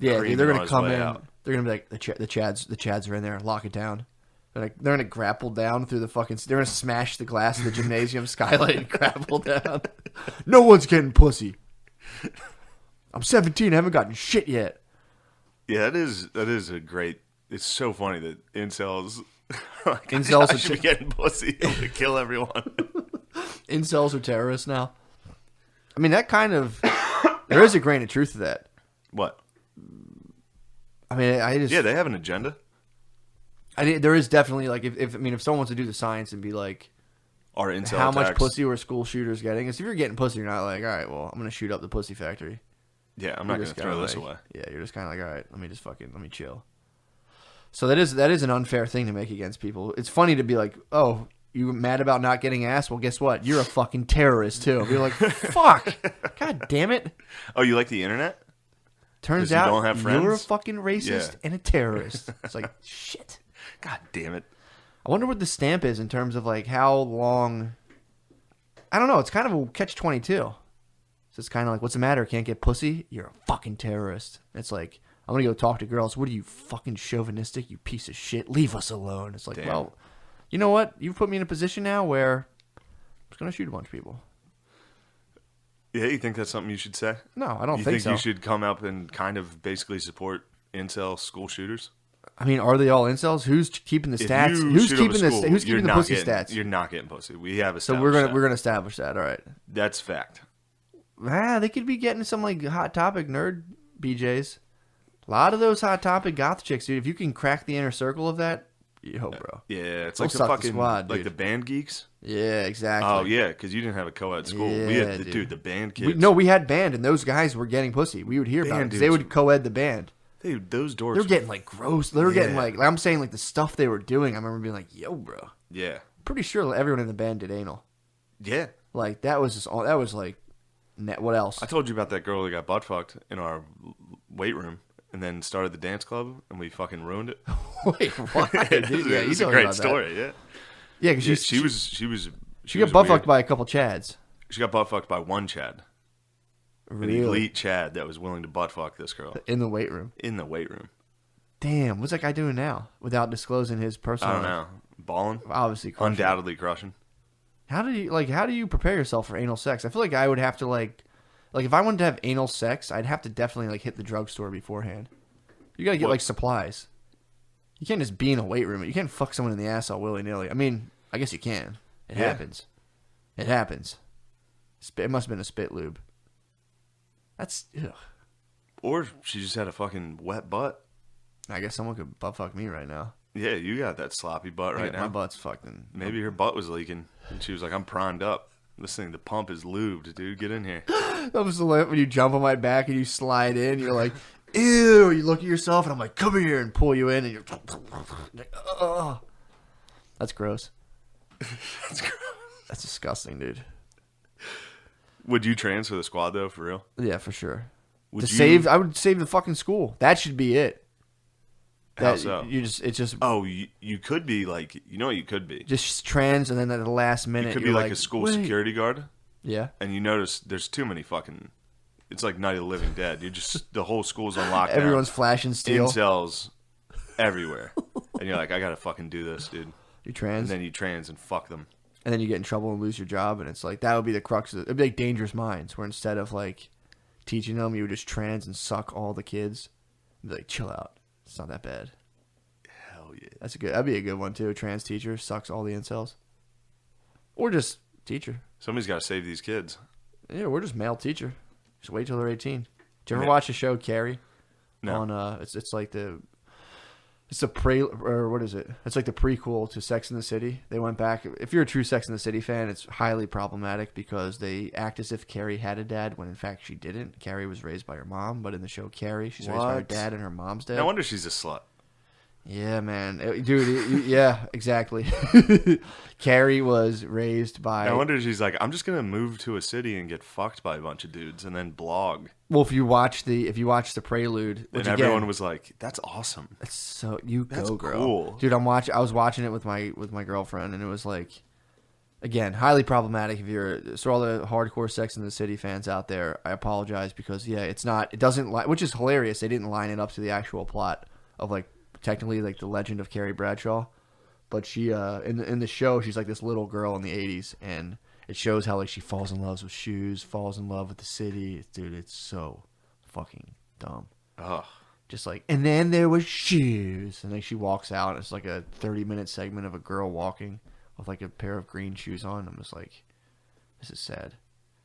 Yeah, dude, they're gonna come in. Out. They're gonna be like the Ch the Chads. The Chads are in there. Lock it down. They're, like, they're gonna grapple down through the fucking. They're gonna smash the glass of the gymnasium skylight and grapple down. No one's getting pussy. I'm seventeen. I haven't gotten shit yet. Yeah, that is that is a great. It's so funny that incels. Like, incels I, I should be getting pussy to kill everyone. Incels are terrorists now. I mean, that kind of. There is a grain of truth to that. What? I mean, I just. Yeah, they have an agenda. I mean, there is definitely like if, if I mean if someone wants to do the science and be like, are incel how attacks. much pussy were school shooters getting? Because if you're getting pussy, you're not like, all right, well, I'm gonna shoot up the pussy factory. Yeah, I'm you're not gonna throw like, this away. Yeah, you're just kind of like, all right, let me just fucking let me chill. So that is that is an unfair thing to make against people. It's funny to be like, oh, you mad about not getting ass? Well, guess what? You're a fucking terrorist too. You're like, fuck, god damn it. Oh, you like the internet? Turns out you don't have friends? You're a fucking racist yeah. and a terrorist. It's like, shit. God damn it. I wonder what the stamp is in terms of like how long. I don't know. It's kind of a catch twenty-two. So it's kind of like, what's the matter? Can't get pussy? You're a fucking terrorist. It's like, I'm going to go talk to girls. What are you, fucking chauvinistic, you piece of shit? Leave us alone. It's like, damn. Well, you know what? You've put me in a position now where I'm just going to shoot a bunch of people. Yeah, you think that's something you should say? No, I don't you think, think so. You think you should come up and kind of basically support incel school shooters? I mean, are they all incels? Who's keeping the stats? Who's keeping school, the sta who's keeping the pussy getting, stats? You're not getting pussy. We have established. So we're gonna that. we're gonna establish that. All right. That's fact. Ah, they could be getting some like Hot Topic nerd B Js. A lot of those Hot Topic goth chicks, dude. If you can crack the inner circle of that, yo, bro. Yeah, it's Don't like the fucking the squad, like the band geeks. Yeah, exactly. Oh yeah, because you didn't have a co-ed school. Yeah, we had the, dude. dude, the band kids. We, no, we had band, and those guys were getting pussy. We would hear band about it because they would co-ed the band. Dude, those doors. They're getting like gross. They're yeah. getting like, like I'm saying, like the stuff they were doing. I remember being like, "Yo, bro." Yeah. Pretty sure everyone in the band did anal. Yeah. Like that was just all. That was like, what else? I told you about that girl who got butt fucked in our weight room, and then started the dance club, and we fucking ruined it. Wait, what? Dude, yeah, it's a great story. That. Yeah. Yeah, because yeah, she, she was she was she, she got was butt fucked by a couple chads. She got butt fucked by one chad. Really? An elite chad that was willing to butt fuck this girl. In the weight room. In the weight room. Damn, what's that guy doing now without disclosing his personal life? I don't know. Balling? Obviously crushing. Undoubtedly crushing. How do you like how do you prepare yourself for anal sex? I feel like I would have to like like if I wanted to have anal sex, I'd have to definitely like hit the drugstore beforehand. You gotta get what? like supplies. You can't just be in a weight room. You can't fuck someone in the ass all willy-nilly. I mean, I guess you can. It yeah. happens. It happens. It must have been a spit lube. That's ugh. Or she just had a fucking wet butt. I guess someone could butt fuck me right now. Yeah, you got that sloppy butt right now. My butt's fucking. Maybe her butt was leaking, and she was like, "I'm primed up. This thing, the pump is lubed, dude. Get in here." That was the when you jump on my back and you slide in. You're like, "Ew!" You look at yourself, and I'm like, "Come here," and pull you in, and you're like, "Oh, that's gross." That's gross. That's disgusting, dude. Would you transfer the squad though, for real? Yeah, for sure. Would to you... save, I would save the fucking school. That should be it. That, How so? You just, it's just. Oh, you, you could be like, you know, what you could be just trans, and then at the last minute, you could be like, like a school Wait. security guard. Yeah, and you notice there's too many fucking. It's like Night of the Living Dead. You just the whole school's on lockdown. Everyone's flashing steel. Incels everywhere, and you're like, I gotta fucking do this, dude. You trans, and then you trans and fuck them. And then you get in trouble and lose your job, and it's like that would be the crux of it. It'd be like Dangerous Minds, where instead of like teaching them, you would just trans and suck all the kids. You'd be like, chill out, it's not that bad. Hell yeah, that's a good. That'd be a good one too. Trans teacher sucks all the incels, or just teacher. Somebody's got to save these kids. Yeah, we're just male teacher. Just wait till they're eighteen. Did you ever yeah. watch the show Carrie? No. On uh, it's it's like the. It's a pre, or what is it? It's like the prequel to Sex and the City. They went back. If you're a true Sex and the City fan, it's highly problematic because they act as if Carrie had a dad when in fact she didn't. Carrie was raised by her mom, but in the show Carrie, she's what? raised by her dad and her mom's dad. No wonder she's a slut. Yeah, man, it, dude. It, yeah, exactly. Carrie was raised by. I wonder if she's like, I'm just gonna move to a city and get fucked by a bunch of dudes and then blog. Well, if you watch the if you watch the prelude, and everyone again, was like, "That's awesome." That's so you that's go, girl, cool. dude. I'm watch. I was watching it with my with my girlfriend, and it was like, again, highly problematic. If you're so all the hardcore Sex and the City fans out there, I apologize because yeah, it's not. It doesn't li which is hilarious. They didn't line it up to the actual plot of like. Technically, like the legend of Carrie Bradshaw, but she uh in the, in the show she's like this little girl in the eighties, and it shows how like she falls in love with shoes, falls in love with the city, dude. It's so fucking dumb. Ugh. Just like, and then there was shoes, and then she walks out. And it's like a thirty minute segment of a girl walking with like a pair of green shoes on. I'm just like, this is sad.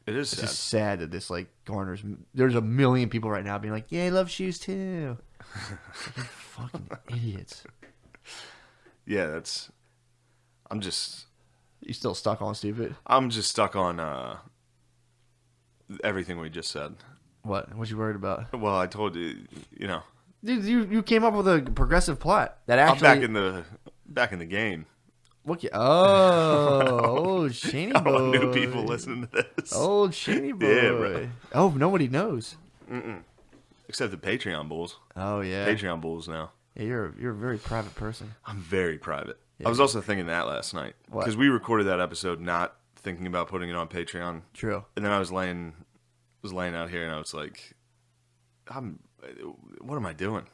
It is. It's sad. Just sad that this like garners. There's a million people right now being like, yeah, I love shoes too. You fucking idiots. Yeah, that's. I'm just. You still stuck on stupid? I'm just stuck on uh, everything we just said. What? What you worried about? Well, I told you, you know. Dude, you you came up with a progressive plot that actually. I'm back in the back in the game. What? Oh, old Shaney boy. I want new people listening to this. Old Shaney boy. Yeah, bro. Oh, nobody knows. Mm-mm. Except the Patreon bulls. Oh, yeah. Patreon bulls now. Yeah, you're a, you're a very private person. I'm very private. Yeah. I was also thinking that last night. What? Because we recorded that episode not thinking about putting it on Patreon. True. And then I was laying was laying out here, and I was like, I'm, what am I doing?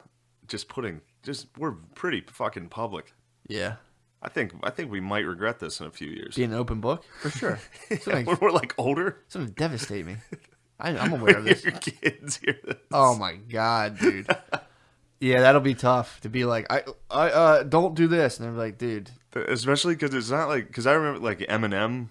Just putting, just, we're pretty fucking public. Yeah. I think I think we might regret this in a few years. Being an open book? For sure. Yeah, when we're like older? It's going to devastate me. I, I'm aware of this. Your kids hear this. Oh, my God, dude. Yeah, that'll be tough to be like, I, I uh, don't do this. And they're like, dude. Especially because it's not like, because I remember like Eminem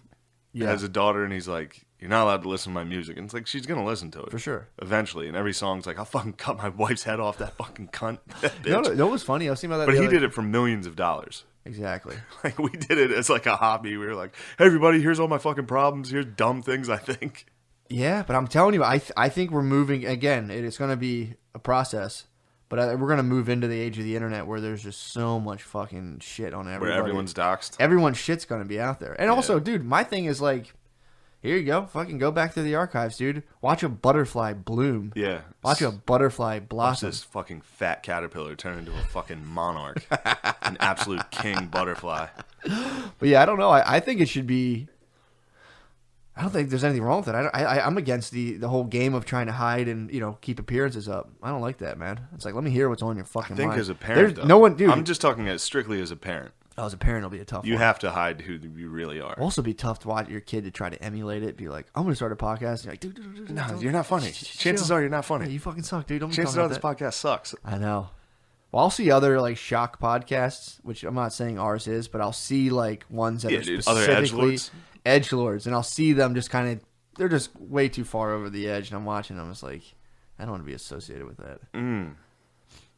yeah. has a daughter and he's like, you're not allowed to listen to my music. And it's like, she's going to listen to it. For sure. Eventually. And every song's like, I'll fucking cut my wife's head off, that fucking cunt. That bitch. You know, that was funny. I was thinking about that. But he other... did it for millions of dollars. Exactly. Like, we did it as like a hobby. We were like, hey, everybody, here's all my fucking problems. Here's dumb things I think. Yeah, but I'm telling you, I th I think we're moving, again, it, it's going to be a process, but I, we're going to move into the age of the internet where there's just so much fucking shit on everybody. Where everyone's doxed. Everyone's shit's going to be out there. And yeah. also, dude, my thing is like, here you go. Fucking go back to the archives, dude. Watch a butterfly bloom. Yeah. Watch a butterfly blossom. Watch this fucking fat caterpillar turn into a fucking monarch. An absolute king butterfly. But yeah, I don't know. I, I think it should be... I don't think there's anything wrong with it. I, I, I'm against the, the whole game of trying to hide and, you know, keep appearances up. I don't like that, man. It's like, let me hear what's on your fucking mind. I think mind. As a parent, there's, though. No one, dude. I'm just talking as strictly as a parent. Oh, as a parent, it'll be a tough you one. You have to hide who you really are. It'll also be tough to watch your kid to try to emulate it. Be like, I'm going to start a podcast. And you're like, dude, dude, dude, dude, no, you're not funny. Chances are you're not funny. Yeah, you fucking suck, dude. Don't Chances are this that. podcast sucks. I know. Well, I'll see other, like, shock podcasts, which I'm not saying ours is, but I'll see, like, ones that yeah, are dude, specifically edgelords. And I'll see them just kind of, they're just way too far over the edge. And I'm watching them. It's like, I don't want to be associated with that. Mm.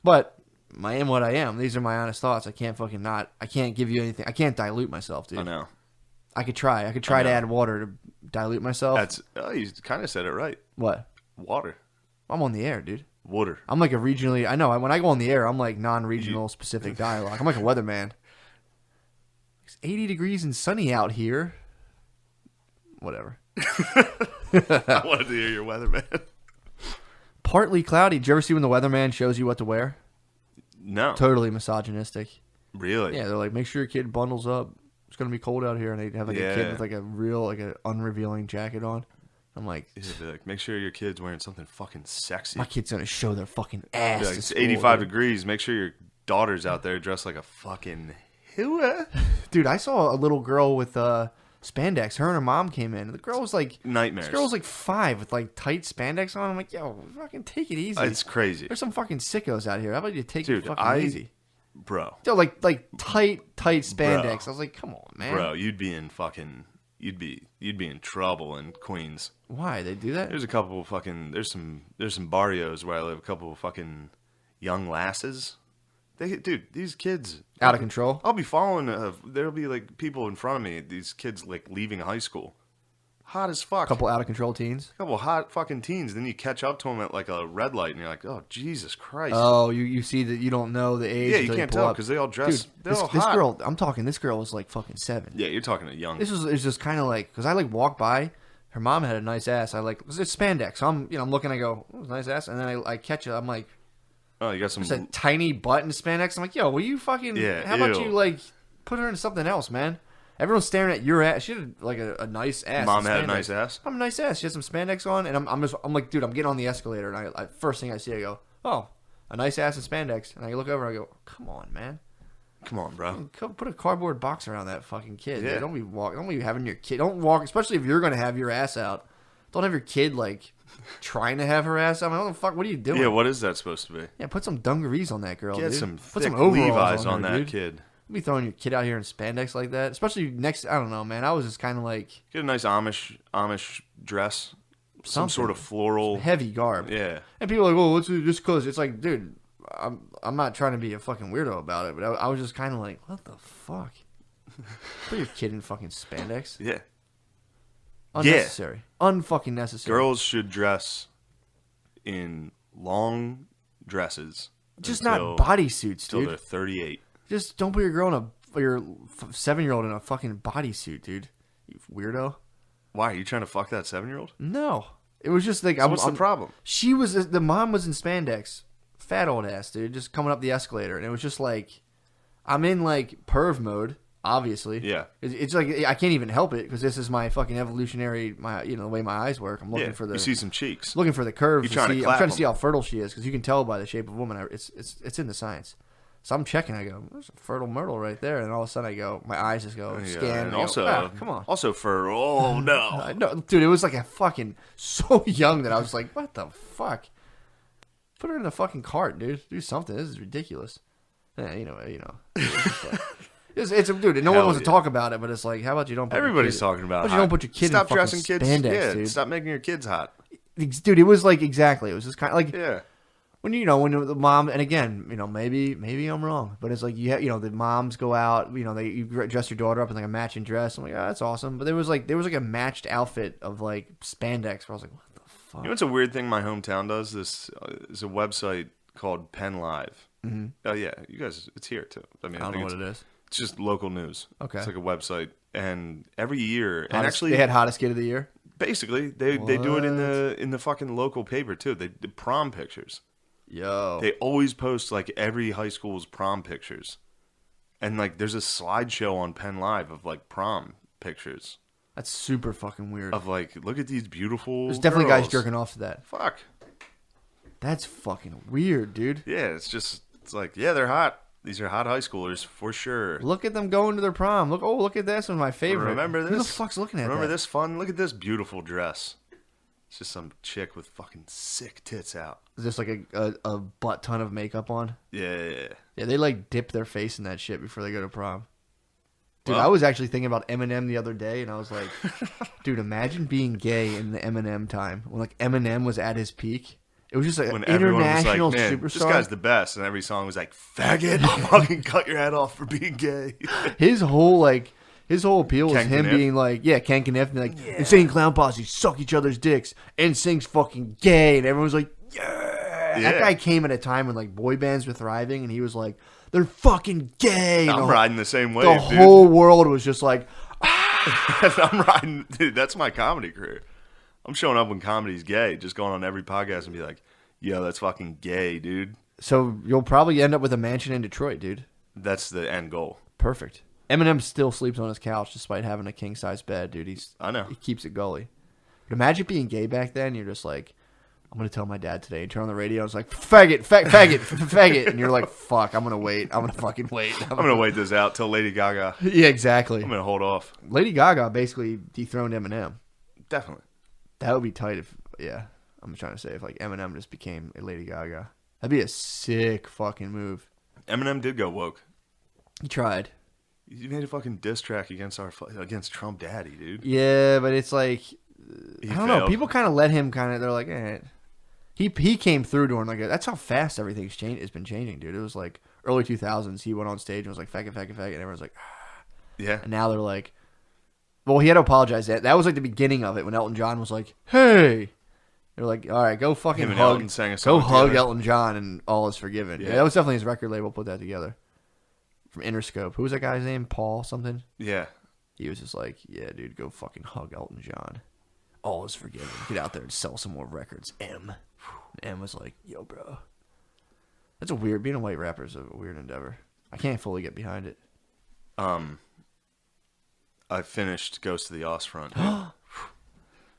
But... I am what I am. These are my honest thoughts. I can't fucking not. I can't give you anything. I can't dilute myself, dude. I know. I could try. I could try I to add water to dilute myself. That's. Oh, you kind of said it right. What? Water. I'm on the air, dude. Water. I'm like a regionally. I know. When I go on the air, I'm like non-regional specific dialogue. I'm like a weatherman. It's eighty degrees and sunny out here. Whatever. I wanted to hear your weatherman. Partly cloudy. Did you ever see when the weatherman shows you what to wear? No. Totally misogynistic. Really? Yeah, they're like, make sure your kid bundles up. It's going to be cold out here. And they have like yeah. a kid with like a real, like an unrevealing jacket on. I'm like, yeah, like, make sure your kid's wearing something fucking sexy. My kid's going to show their fucking ass. Like, it's school, eighty-five degrees. Make sure your daughter's out there dressed like a fucking hua. Dude, I saw a little girl with uh, spandex. Her and her mom came in. The girl was like, nightmares. This girl was like five with like tight spandex on. I'm like, yo, fucking take it easy. It's crazy. There's some fucking sickos out here. How about you take Dude, it fucking I, easy, bro? Yo, like like tight tight spandex. Bro. I was like, come on, man. Bro, you'd be in fucking you'd be you'd be in trouble in Queens. Why they do that? There's a couple of fucking there's some there's some barrios where I live. A couple of fucking young lasses. They, dude, these kids out of control. I'll be following. Uh, there'll be like people in front of me. These kids like leaving high school, hot as fuck. Couple out of control teens. Couple hot fucking teens. Then you catch up to them at like a red light, and you're like, oh Jesus Christ. Oh, you you see that you don't know the age. Yeah, you can't tell because they all dress. Dude, this, all hot. This girl, I'm talking. This girl was like fucking seven. Yeah, you're talking a young. This was it's just kind of like because I like walk by. Her mom had a nice ass. I like it's spandex. So I'm you know I'm looking. I go oh, nice ass, and then I I catch it. I'm like. Oh, you got some a tiny butt in spandex. I'm like, yo, will you fucking? Yeah, how ew. about you like put her in something else, man? Everyone's staring at your ass. She had like a, a nice ass. Mom had a nice ass. I'm a nice ass. She had some spandex on, and I'm, I'm just I'm like, dude, I'm getting on the escalator, and I, I first thing I see, I go, oh, a nice ass in spandex, and I look over, and I go, come on, man, come on, bro, come put a cardboard box around that fucking kid. Yeah. Don't be walk. Don't be having your kid. Don't walk, especially if you're gonna have your ass out. Don't have your kid like. Trying to have her ass out. I mean, what the fuck? What are you doing? Yeah, what is that supposed to be? Yeah, put some dungarees on that girl. Get dude. some put thick some Levi's on, on her, that dude. kid. You'd be throwing your kid out here in spandex like that, especially next. I don't know, man. I was just kind of like get a nice Amish Amish dress, something. some sort of floral some heavy garb. Yeah, and people are like, well, let's do this clothes. It's like, dude, I'm I'm not trying to be a fucking weirdo about it, but I, I was just kind of like, what the fuck? Put your kid in fucking spandex. Yeah. Unnecessary. Yeah. Unfucking necessary. Girls should dress in long dresses. Just until, not bodysuits, dude. Until they're thirty-eight. Just don't put your girl in a, your seven-year-old in a fucking bodysuit, dude. You weirdo. Why? Are you trying to fuck that seven-year-old? No. It was just like, so I'm, what's the I'm, problem? She was, the mom was in spandex, fat old ass dude, just coming up the escalator, and it was just like, I'm in like perv mode, obviously. Yeah. It's, it's like I can't even help it because this is my fucking evolutionary, my you know the way my eyes work. I'm looking yeah, for the. You see some cheeks. Looking for the curves. You're trying to see, to clap I'm trying them. to see how fertile she is because you can tell by the shape of a woman. I, it's it's it's in the science. So I'm checking. I go, there's a fertile myrtle right there, and all of a sudden I go, my eyes just go yeah, scan. And go, also, ah, come on, also fertile. Oh no, no, dude, it was like a fucking so young that I was like, what the fuck? Put her in the fucking cart, dude. Do something. This is ridiculous. Yeah, you know, you know. It's, like, it's, it's dude. And no Hell one wants yeah. to talk about it, but it's like, how about you don't? Put Everybody's your kid talking about. How about you don't put your kid Stop in fucking kids. spandex, yeah, dude? Stop making your kids hot, dude. It was like exactly. It was just kind of like yeah. When you know when the mom, and again, you know, maybe maybe I'm wrong, but it's like you have, you know the moms go out, you know they you dress your daughter up in like a matching dress. I'm like, oh, that's awesome, but there was like there was like a matched outfit of like spandex. Where I was like, what the fuck? You know what's a weird thing my hometown does? This uh, is a website called Penn Live. Mm-hmm. Oh yeah, you guys, it's here too. I mean, I, I don't know what it is. It's just local news. Okay, it's like a website, and every year, hottest, and actually they had hottest kid of the year. Basically, they what? they do it in the in the fucking local paper too. They the prom pictures. Yo. They always post like every high school's prom pictures. And like there's a slideshow on Penn Live of like prom pictures. That's super fucking weird. Of like, look at these beautiful There's definitely girls. guys jerking off to that. Fuck. That's fucking weird, dude. Yeah, it's just it's like, yeah, they're hot. These are hot high schoolers for sure. Look at them going to their prom. Look oh look at this one, my favorite. Remember this? Who the fuck's looking at Remember that? this fun? Look at this beautiful dress. It's just some chick with fucking sick tits out. Is this like a, a, a butt ton of makeup on? Yeah, yeah, yeah. Yeah, they like dip their face in that shit before they go to prom. Dude, well, I was actually thinking about Eminem the other day, and I was like, dude, imagine being gay in the Eminem time. When like Eminem was at his peak. It was just like when an international was like, Man, superstar. This guy's the best, and every song was like, faggot, I'll fucking cut your head off for being gay. His whole like... His whole appeal was him being like, yeah, Ken Kniff, and like, yeah. Insane Clown Posse, suck each other's dicks, and sings fucking gay, and everyone's like, yeah. yeah. That guy came at a time when like boy bands were thriving, and he was like, they're fucking gay. I'm know? riding the same wave, The dude. whole world was just like, ah. I'm riding, dude, that's my comedy career. I'm showing up when comedy's gay, just going on every podcast and be like, yo, that's fucking gay, dude. So you'll probably end up with a mansion in Detroit, dude. That's the end goal. Perfect. Eminem still sleeps on his couch despite having a king-size bed, dude. He's I know. He keeps it gully. But imagine being gay back then. You're just like, I'm going to tell my dad today. You turn on the radio. I was like, faggot, fag, faggot, faggot. And you're like, fuck, I'm going to wait. I'm going to fucking wait. I'm, I'm going to wait this out till Lady Gaga. Yeah, exactly. I'm going to hold off. Lady Gaga basically dethroned Eminem. Definitely. That would be tight if, yeah. I'm trying to say if like Eminem just became a Lady Gaga. That'd be a sick fucking move. Eminem did go woke. He tried. You made a fucking diss track against our against Trump Daddy, dude. Yeah, but it's like he I don't failed. know. People kind of let him kind of. They're like, eh. He he came through during like a, that's how fast everything's changed. It's been changing, dude. It was like early two thousands. He went on stage and was like faggot, faggot, faggot, and everyone's like, ah. Yeah. And now they're like, well, he had to apologize. That that was like the beginning of it when Elton John was like, hey. They're like, all right, go fucking him and hug. Elton sang a song go hug together. Elton John, and all is forgiven. Yeah. Yeah, that was definitely his record label put that together. From Interscope. Who was that guy's name? Paul something? Yeah. He was just like, yeah, dude, go fucking hug Elton John. All is forgiven. Get out there and sell some more records. M. And M was like, yo, bro. That's a weird... Being a white rapper is a weird endeavor. I can't fully get behind it. Um, I finished Ghost of the Osfront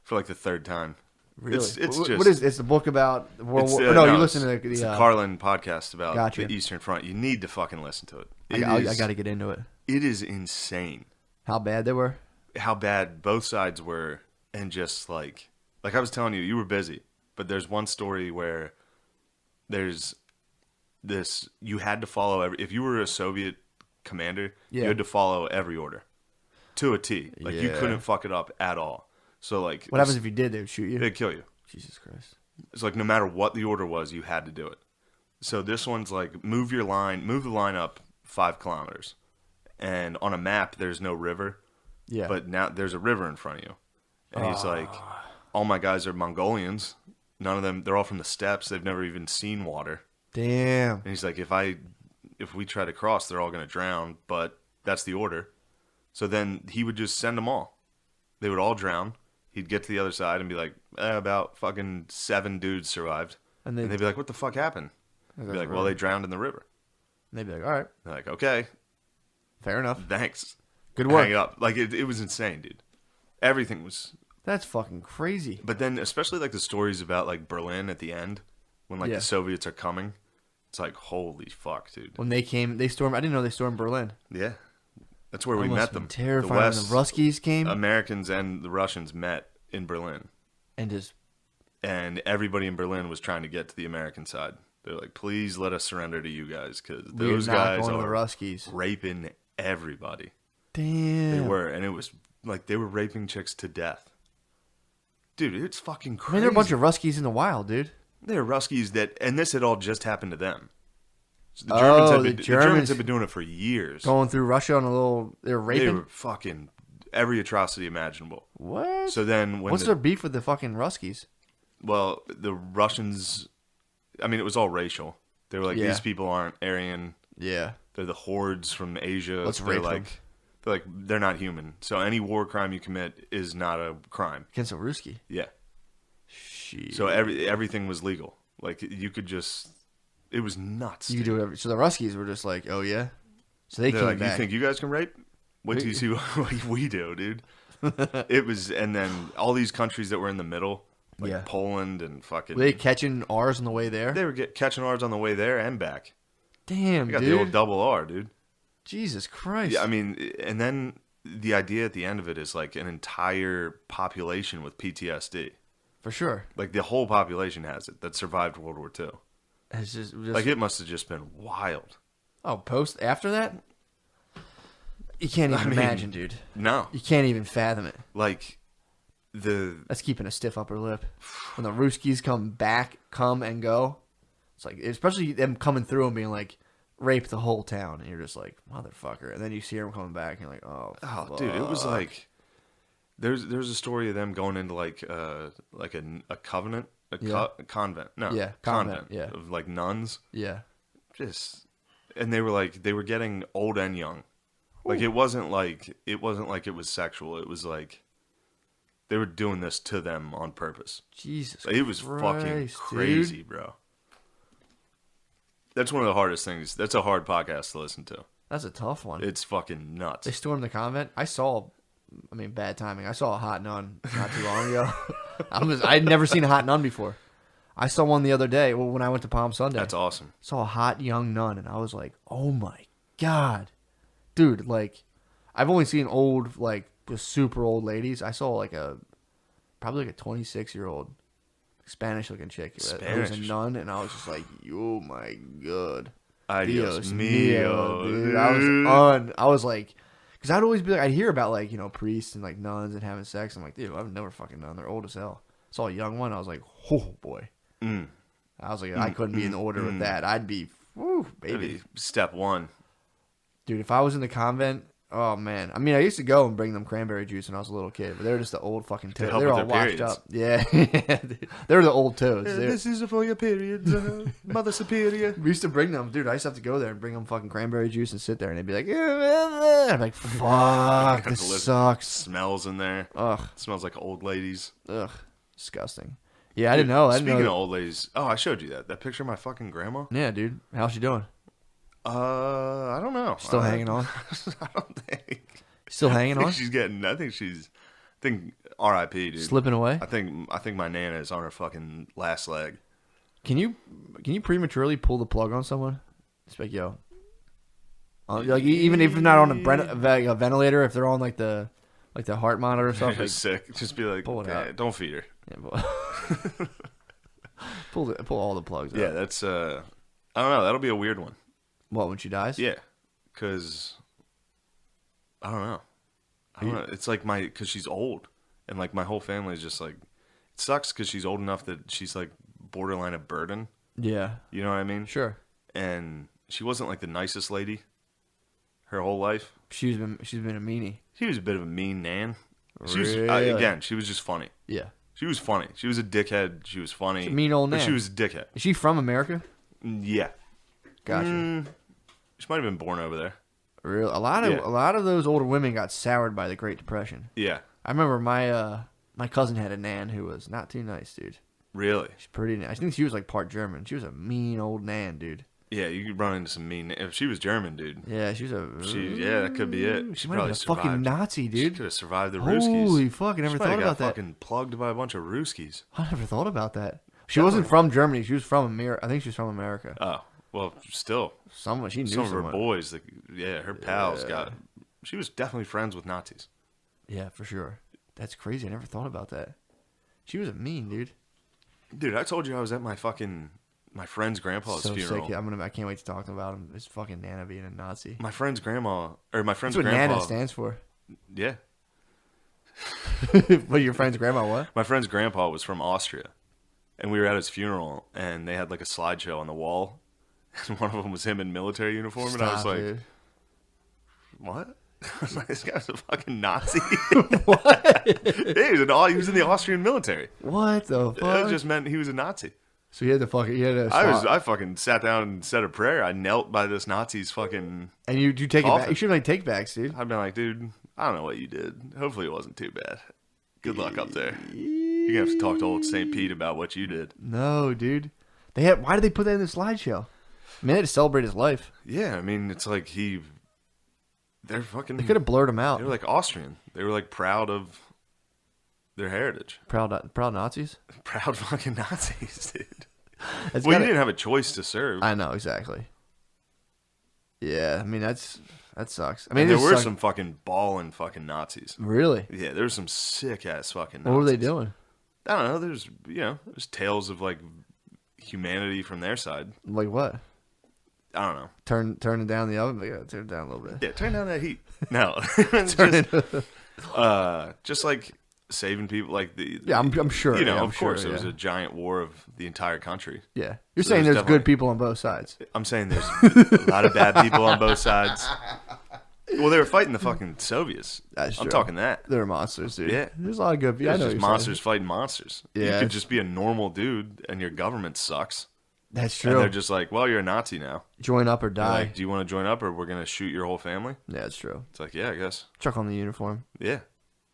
for like the third time. Really? It's, it's what, just, what is it's the book about the World War? Uh, no, no, you listen to the, the, it's a uh, Carlin podcast about gotcha. the Eastern Front. You need to fucking listen to it. it I, is, I got to get into it. It is insane how bad they were. How bad both sides were, and just like like I was telling you, you were busy. But there's one story where there's this you had to follow every, if you were a Soviet commander, yeah. you had to follow every order to a T. Like yeah. you couldn't fuck it up at all. So like, what happens if you did? They would shoot you. They'd kill you. Jesus Christ! It's like no matter what the order was, you had to do it. So this one's like move your line, move the line up five kilometers, and on a map there's no river. Yeah. But now there's a river in front of you, and uh. he's like, all my guys are Mongolians. None of them. They're all from the steppes. They've never even seen water. Damn. And he's like, if I, if we try to cross, they're all gonna drown. But that's the order. So then he would just send them all. They would all drown. he'd get to the other side and be like, eh, about fucking seven dudes survived. And they'd, and they'd be like, what the fuck happened? They'd be like, well, they drowned in the river. And they'd be like, all right. They're like, okay. Fair enough. Thanks. Good work. Hang up. Like, it, it was insane, dude. Everything was... That's fucking crazy. But then, especially, like, the stories about, like, Berlin at the end, when, like, yeah. the Soviets are coming. It's like, holy fuck, dude. When they came, they stormed... I didn't know they stormed Berlin. Yeah. That's where that we met them. Terrifying. The, West, when the Ruskies came. Americans and the Russians met in Berlin. And just... And everybody in Berlin was trying to get to the American side. They're like, please let us surrender to you guys, because those guys are the Ruskies. Raping everybody. Damn. They were, and it was like they were raping chicks to death. Dude, it's fucking crazy. I mean, there are a bunch of Ruskies in the wild, dude. There are Ruskies that, and this had all just happened to them. So the Germans, oh, been, the, Germans the Germans have been doing it for years. Going through Russia on a little, they're raping. They were fucking every atrocity imaginable. What? So then, when what's the, their beef with the fucking Ruskies? Well, the Russians, I mean, it was all racial. They were like, yeah. these people aren't Aryan. Yeah. They're the hordes from Asia. Let's they're rape like, them. They're like, they're not human. So any war crime you commit is not a crime. Against a Ruski. Yeah. Shit. So every, everything was legal. Like, you could just, it was nuts. You could do whatever. So the Ruskies were just like, oh, yeah. So they they're came like, back. You think you guys can rape? Wait till you see what we do, dude. It was, and then all these countries that were in the middle. Like yeah. Poland and fucking... Were they catching R's on the way there? They were get, catching R's on the way there and back. Damn, dude. They got dude. the old double R, dude. Jesus Christ. Yeah, I mean, and then the idea at the end of it is like an entire population with P T S D. For sure. Like the whole population has it that survived World War Two. It's just, just... Like it must have just been wild. Oh, post after that? You can't even I mean, imagine, dude. No. You can't even fathom it. Like... The That's keeping a stiff upper lip. When the Ruskies come back, come and go, it's like, especially them coming through and being like, rape the whole town. And you're just like, motherfucker. And then you see them coming back and you're like, oh, oh fuck. Dude, it was like, there's there's a story of them going into like, uh, like a, a covenant, a, yeah. co a convent. No, yeah, convent, convent yeah. of like nuns. Yeah. Just, and they were like, they were getting old and young. Ooh. Like, it wasn't like, it wasn't like it was sexual. It was like. They were doing this to them on purpose. Jesus It was Christ, fucking crazy, dude. Bro. That's one of the hardest things. That's a hard podcast to listen to. That's a tough one. It's fucking nuts. They stormed the convent. I saw, I mean, bad timing. I saw a hot nun not too long ago. I'm just, I'd never seen a hot nun before. I saw one the other day well, when I went to Palm Sunday. That's awesome. I saw a hot young nun, and I was like, oh, my God. Dude, like, I've only seen old, like, just super old ladies. I saw like a probably like a twenty-six year old Spanish looking chick. Spanish. There was a nun, and I was just like, "Oh my god, Dios mío, dude!" I was on. I was like, because I'd always be like, I'd hear about like you know priests and like nuns and having sex. I'm like, dude, I've never fucking done. They're old as hell. I saw a young one. I was like, oh boy. Mm. I was like, mm, I couldn't mm, be in order mm. with that. I'd be, woo, baby. Step one, dude. If I was in the convent. Oh, man. I mean, I used to go and bring them cranberry juice when I was a little kid, but they were just the old fucking toes. They were all washed up. Yeah. They were the old toes. Yeah, this is for your periods, uh, Mother Superior. We used to bring them. Dude, I used to have to go there and bring them fucking cranberry juice and sit there, and they'd be like, eh, I'm like, fuck, this sucks. Smells in there. Ugh. It smells like old ladies. Ugh. Disgusting. Yeah, I dude, didn't know. I didn't speaking know. of old ladies, oh, I showed you that. That picture of my fucking grandma? Yeah, dude. How's she doing? Uh, I don't know. Still uh, hanging on. I don't think. Still hanging I think on. She's getting. I think she's. I think R I P dude. Slipping away. I think. I think my nana is on her fucking last leg. Can you? Can you prematurely pull the plug on someone? It's like yo. Uh, like even if they're not on a, a ventilator, if they're on like the, like the heart monitor or something. Like, sick. Just be like, pull it out. Don't feed her. Yeah, pull, pull, the, pull all the plugs. Yeah, out. That's. Uh, I don't know. That'll be a weird one. What, when she dies? Yeah, because I don't know. I don't know. It's like my because she's old, and like my whole family is just like it sucks because she's old enough that she's like borderline a burden. Yeah, you know what I mean. Sure. And she wasn't like the nicest lady her whole life. She's been she's been a meanie. She was a bit of a mean nan. She really? was, I, again, she was just funny. Yeah, she was funny. She was a dickhead. She was funny. She's a mean old nan. But she was a dickhead. Is she from America? Yeah. Gotcha. Mm, she might have been born over there. Real a lot of yeah. a lot of those older women got soured by the Great Depression. Yeah, I remember my uh, My cousin had a nan who was not too nice, dude. Really? She's pretty nice. I think she was like part German. She was a mean old nan, dude. Yeah, you could run into some mean. If she was German, dude. Yeah, she was a. She, yeah, that could be it. She, she might have been a survived. fucking Nazi, dude. She could have survived the Ruskies. Holy fuck! I never she thought about got that. Fucking plugged by a bunch of Ruskies. I never thought about that. She Definitely. wasn't from Germany. She was from America. I think she was from America. Oh well, still. Someone she knew. Some someone. of her boys, like, yeah, her pals yeah. got. She was definitely friends with Nazis. Yeah, for sure. That's crazy. I never thought about that. She was a mean dude. Dude, I told you I was at my fucking. My friend's grandpa's so funeral. Sick. I'm gonna. I can't wait to talk about him. His fucking nana being a Nazi. My friend's grandma, or my friend's That's what grandpa. Nana stands for. Yeah. But your friend's grandma what? My friend's grandpa was from Austria, and we were at his funeral, and they had like a slideshow on the wall, and one of them was him in military uniform, Stop, and I was like, dude. "What? This guy's a fucking Nazi." What? He was an. He was in the Austrian military. What the fuck? It just meant he was a Nazi. So he had to fucking. He had to I was. I fucking sat down and said a prayer. I knelt by this Nazi's fucking. And you do take coffin. it back. You should like take backs, dude. I've been like, dude, I don't know what you did. Hopefully it wasn't too bad. Good luck up there. You're gonna have to talk to old Saint Pete about what you did. No, dude. They had. Why did they put that in the slideshow? I mean, they had to celebrate his life. Yeah, I mean, it's like he. They're fucking. They could have blurred him out. They were like Austrian. They were like proud of. Their heritage. Proud proud Nazis? Proud fucking Nazis, dude. That's well, gotta, you didn't have a choice to serve. I know, exactly. Yeah, I mean, that's that sucks. I mean, there were suck. some fucking ballin' fucking Nazis. Really? Yeah, there were some sick-ass fucking Nazis. What were they doing? I don't know. There's, you know, there's tales of, like, humanity from their side. Like what? I don't know. Turn, turning down the oven? Yeah, turn it down a little bit. Yeah, turn down that heat. No. just, it uh, just, like... Saving people like the yeah, I'm, I'm sure you know. Yeah, of sure, course, yeah. It was a giant war of the entire country. Yeah, you're so saying there's, there's good people on both sides. I'm saying there's a lot of bad people on both sides. Well, they were fighting the fucking Soviets. That's I'm true. talking that they're monsters, dude. Yeah, there's a lot of good people. Yeah, I know just monsters saying. fighting monsters. Yeah, you could just be a normal dude, and your government sucks. That's true. And they're just like, well, you're a Nazi now. Join up or die. Like, do you want to join up, or we're gonna shoot your whole family? Yeah, that's true. It's like, yeah, I guess. Chuck on the uniform. Yeah.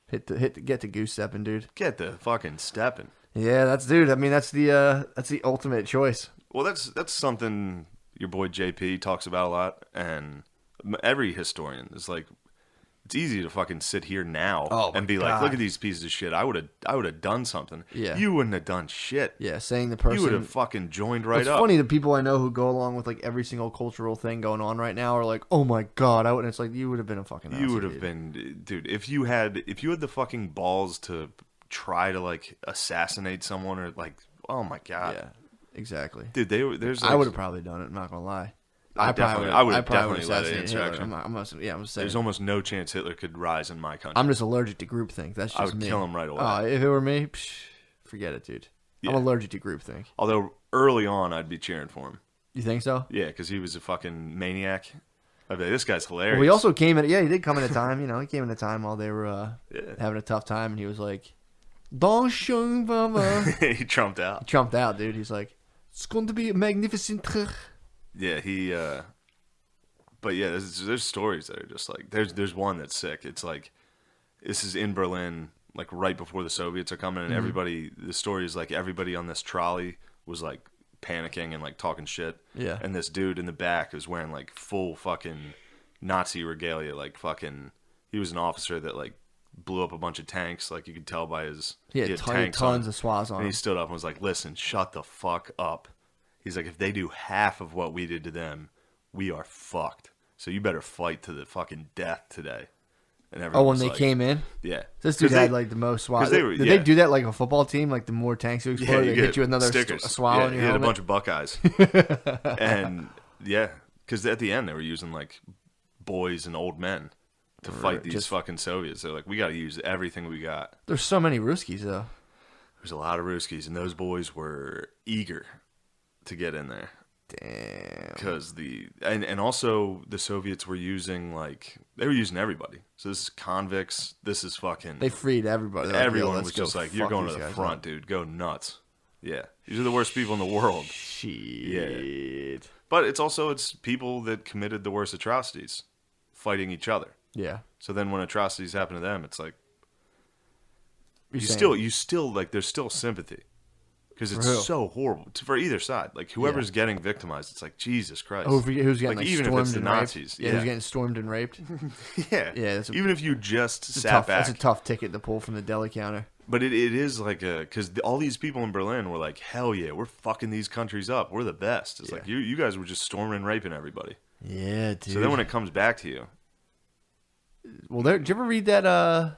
Hit the hit the, get the goose stepping, dude. Get the fucking stepping. Yeah, that's dude. I mean, that's the uh, that's the ultimate choice. Well, that's that's something your boy J P talks about a lot, and every historian is like, it's easy to fucking sit here now oh and be God. like, look at these pieces of shit. I would have I would have done something. Yeah, you wouldn't have done shit. Yeah, saying the person you would have fucking joined right it's up. It's funny the people I know who go along with like every single cultural thing going on right now are like, oh my God, I would. It's like you would have been a fucking. You would have been, dude. If you had, if you had the fucking balls to try to like assassinate someone or like, oh my God, yeah, exactly, dude. They there's. Like, I would have probably done it. I'm not gonna lie. I, I probably would. I would definitely let it insurrection. I'm, I'm, I'm, yeah, I'm There's almost no chance Hitler could rise in my country. I'm just allergic to groupthink. That's just I would me. kill him right away. Uh, if it were me, psh, forget it, dude. Yeah. I'm allergic to groupthink. Although early on, I'd be cheering for him. You think so? Yeah, because he was a fucking maniac. I bet this guy's hilarious. Well, he also came in. Yeah, he did come in a time. You know, he came in a time while they were uh, yeah. having a tough time, and he was like, "Don't shoot, mama." He trumped out. He trumped out, dude. He's like, "It's going to be a magnificent." Yeah, he, uh, but yeah, there's, there's stories that are just like, there's there's one that's sick. It's like, this is in Berlin, like right before the Soviets are coming, and mm-hmm. everybody, the story is like everybody on this trolley was like panicking and like talking shit. Yeah. And this dude in the back is wearing like full fucking Nazi regalia, like fucking, he was an officer that like blew up a bunch of tanks, like you could tell by his, he had, he had ton, tons on, of swaz on And him. He stood up and was like, listen, shut the fuck up. He's like, if they do half of what we did to them, we are fucked. So you better fight to the fucking death today. And everyone. Oh, when they like, came in? Yeah. This dude had, they, like, the most swat. They were, did yeah. they do that like a football team? Like, the more tanks you explode, yeah, you they hit you with another swat yeah, on your helmet? He had a bunch of Buckeyes. And, yeah, because at the end they were using, like, boys and old men to right, fight these just, fucking Soviets. They're like, we got to use everything we got. There's so many Ruskies, though. There's a lot of Ruskies, and those boys were eager to get in there. Damn. Because the and, and also the Soviets were using like they were using everybody. So this is convicts. This is fucking They freed everybody. Like, everyone was just like, you're going to the front, up. dude. Go nuts. Yeah. These are the worst people in the world. Shit. Yeah. But it's also it's people that committed the worst atrocities fighting each other. Yeah. So then when atrocities happen to them, it's like you saying. still, you still like, there's still sympathy because it's so horrible to, for either side. Like whoever's yeah. getting victimized, it's like Jesus Christ. Oh, who's getting like, like even stormed if it's the and Nazis, raped. Yeah, yeah, who's getting stormed and raped. yeah, yeah. That's a, even if you just sat tough, back, that's a tough ticket to pull from the deli counter. But it, it is like a because the, all these people in Berlin were like, hell yeah, we're fucking these countries up. We're the best. It's yeah. like you you guys were just storming and raping everybody. Yeah, dude. So then when it comes back to you, well, there. Did you ever read that? Uh,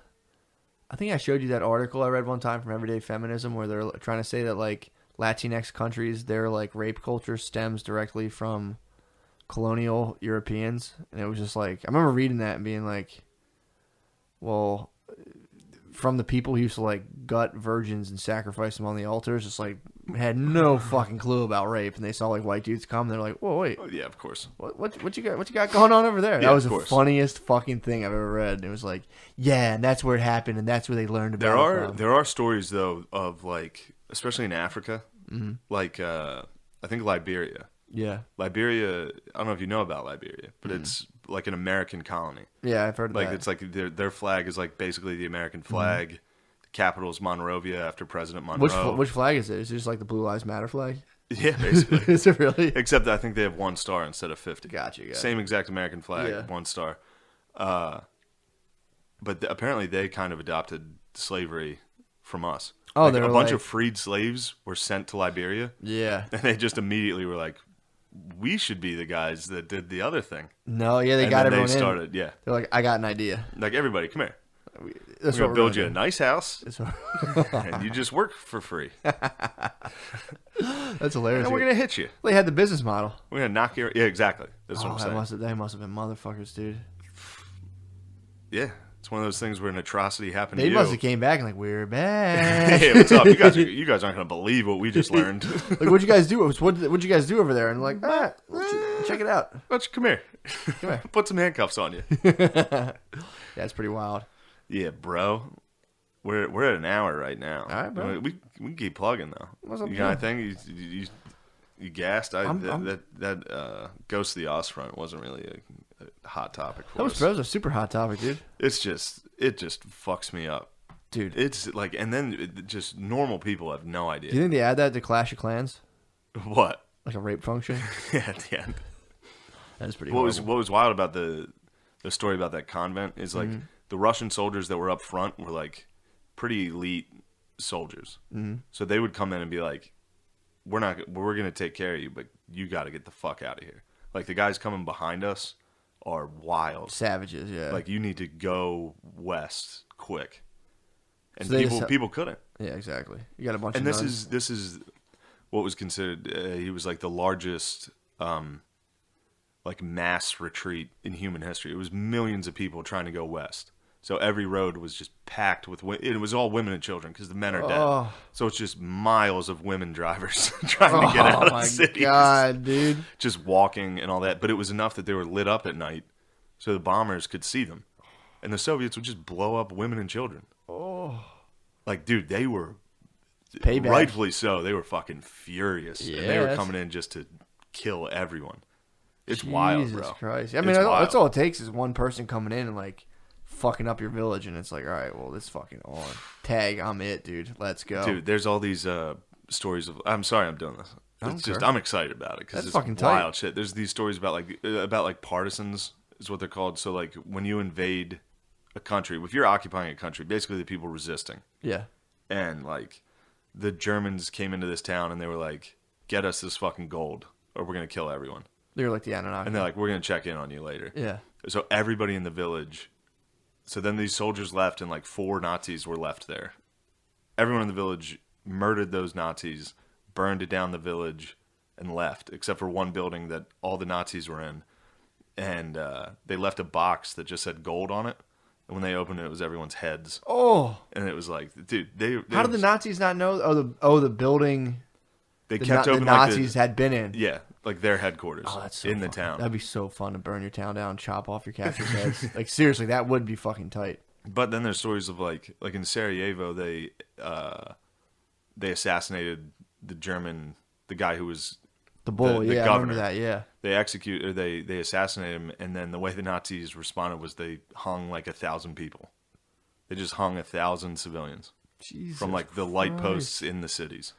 I think I showed you that article I read one time from Everyday Feminism where they're trying to say that like Latinx countries, their like rape culture stems directly from colonial Europeans, and it was just like I remember reading that and being like, well, from the people who used to like gut virgins and sacrifice them on the altars, just like had no fucking clue about rape, and they saw like white dudes come, and they're like, "Whoa, wait, oh, yeah, of course. What, what, what you got? What you got going on over there?" Yeah, that was the funniest fucking thing I've ever read. And it was like, yeah, and that's where it happened, and that's where they learned about. There are it from. there are stories though of like, especially in Africa, mm-hmm. like uh, I think Liberia. Yeah, Liberia. I don't know if you know about Liberia, but mm-hmm. it's like an American colony. Yeah, I've heard of like that. It's like their their flag is like basically the American flag. Mm-hmm. The capital is Monrovia after President Monroe. Which fl which flag is it? Is it just like the Blue Lives Matter flag? Yeah, basically. Is it really? Except I think they have one star instead of fifty. Gotcha. Gotcha. Same exact American flag, yeah. one star. Uh, but th apparently they kind of adopted slavery from us. Oh, like, a bunch like... of freed slaves were sent to Liberia. Yeah, and they just immediately were like, we should be the guys that did the other thing. No, yeah, they and got everyone they started, in. Yeah. They're like, I got an idea. Like, everybody, come here. We, that's we're going to build you do. a nice house, and you just work for free. That's hilarious. And we're going to hit you. They had the business model. We're going to knock your... Yeah, exactly. That's oh, what I'm saying. Must have, they must have been motherfuckers, dude. Yeah. It's one of those things where an atrocity happened they to you. They must have came back and like, we're back. Hey, what's up? You guys, are, you guys aren't going to believe what we just learned. Like, what'd you guys do? What did you guys do over there? And like, ah, check it out. Why don't you come here? Come here. Put some handcuffs on you. That's pretty wild. Yeah, bro. We're we're at an hour right now. All right, bro. We we can keep plugging though. What's up, you got anything? You you you gassed. I I'm, that, I'm... that that uh, Ghost of the Osfront wasn't really a hot topic for that was, us. That was a super hot topic, dude. It's just, it just fucks me up. Dude. It's like, and then it, just normal people have no idea. Do you think they add that to Clash of Clans? What? Like a rape function? Yeah, at the end. That is pretty what was, what was wild about the, the story about that convent is like, mm-hmm. the Russian soldiers that were up front were like pretty elite soldiers. Mm-hmm. So they would come in and be like, we're not, we're going to take care of you, but you got to get the fuck out of here. Like the guys coming behind us are wild savages, yeah. Like you need to go west quick, and so people people couldn't. Yeah, exactly. You got a bunch. And of this nuns. is this is what was considered. Uh, he was like the largest, um, like mass retreat in human history. It was millions of people trying to go west. So every road was just packed with women. It was all women and children because the men are dead. Oh. So it's just miles of women drivers trying oh, to get out of the city. Oh, my God, dude. Just walking and all that. But it was enough that they were lit up at night so the bombers could see them. And the Soviets would just blow up women and children. Oh. Like, dude, they were, Payback. rightfully so, they were fucking furious. Yeah, and they were coming in just to kill everyone. It's Jesus wild, bro. Christ. I mean, I, that's all it takes is one person coming in and, like, fucking up your village, and it's like, all right, well, this fucking on tag, I'm it, dude. Let's go, dude. There's all these uh, stories of. I'm sorry, I'm doing this. I'm just, I'm excited about it because it's fucking wild shit. There's these stories about like about like partisans is what they're called. So like when you invade a country, if you're occupying a country, basically the people resisting. Yeah. And like the Germans came into this town and they were like, "Get us this fucking gold, or we're gonna kill everyone." They were like the Anunnaki, and they're like, "We're gonna check in on you later." Yeah. So everybody in the village. So then these soldiers left, and like four Nazis were left there. Everyone in the village murdered those Nazis, burned it down the village, and left, except for one building that all the Nazis were in. And uh, they left a box that just said gold on it. And when they opened it, it was everyone's heads. Oh. And it was like, dude, they... they How did the Nazis not know? Oh, the, oh, the building... They the kept no, open the Nazis like the, had been in. Yeah, like their headquarters oh, that's so in fun. the town. That'd be so fun to burn your town down, chop off your captors' heads. Like seriously, that would be fucking tight. But then there's stories of like, like in Sarajevo, they uh, they assassinated the German, the guy who was the bull. The, the yeah, governor. I remember that. Yeah, they execute or they they assassinated him, and then the way the Nazis responded was they hung like a thousand people. They just hung a thousand civilians. Jesus from like the light Christ. posts in the cities.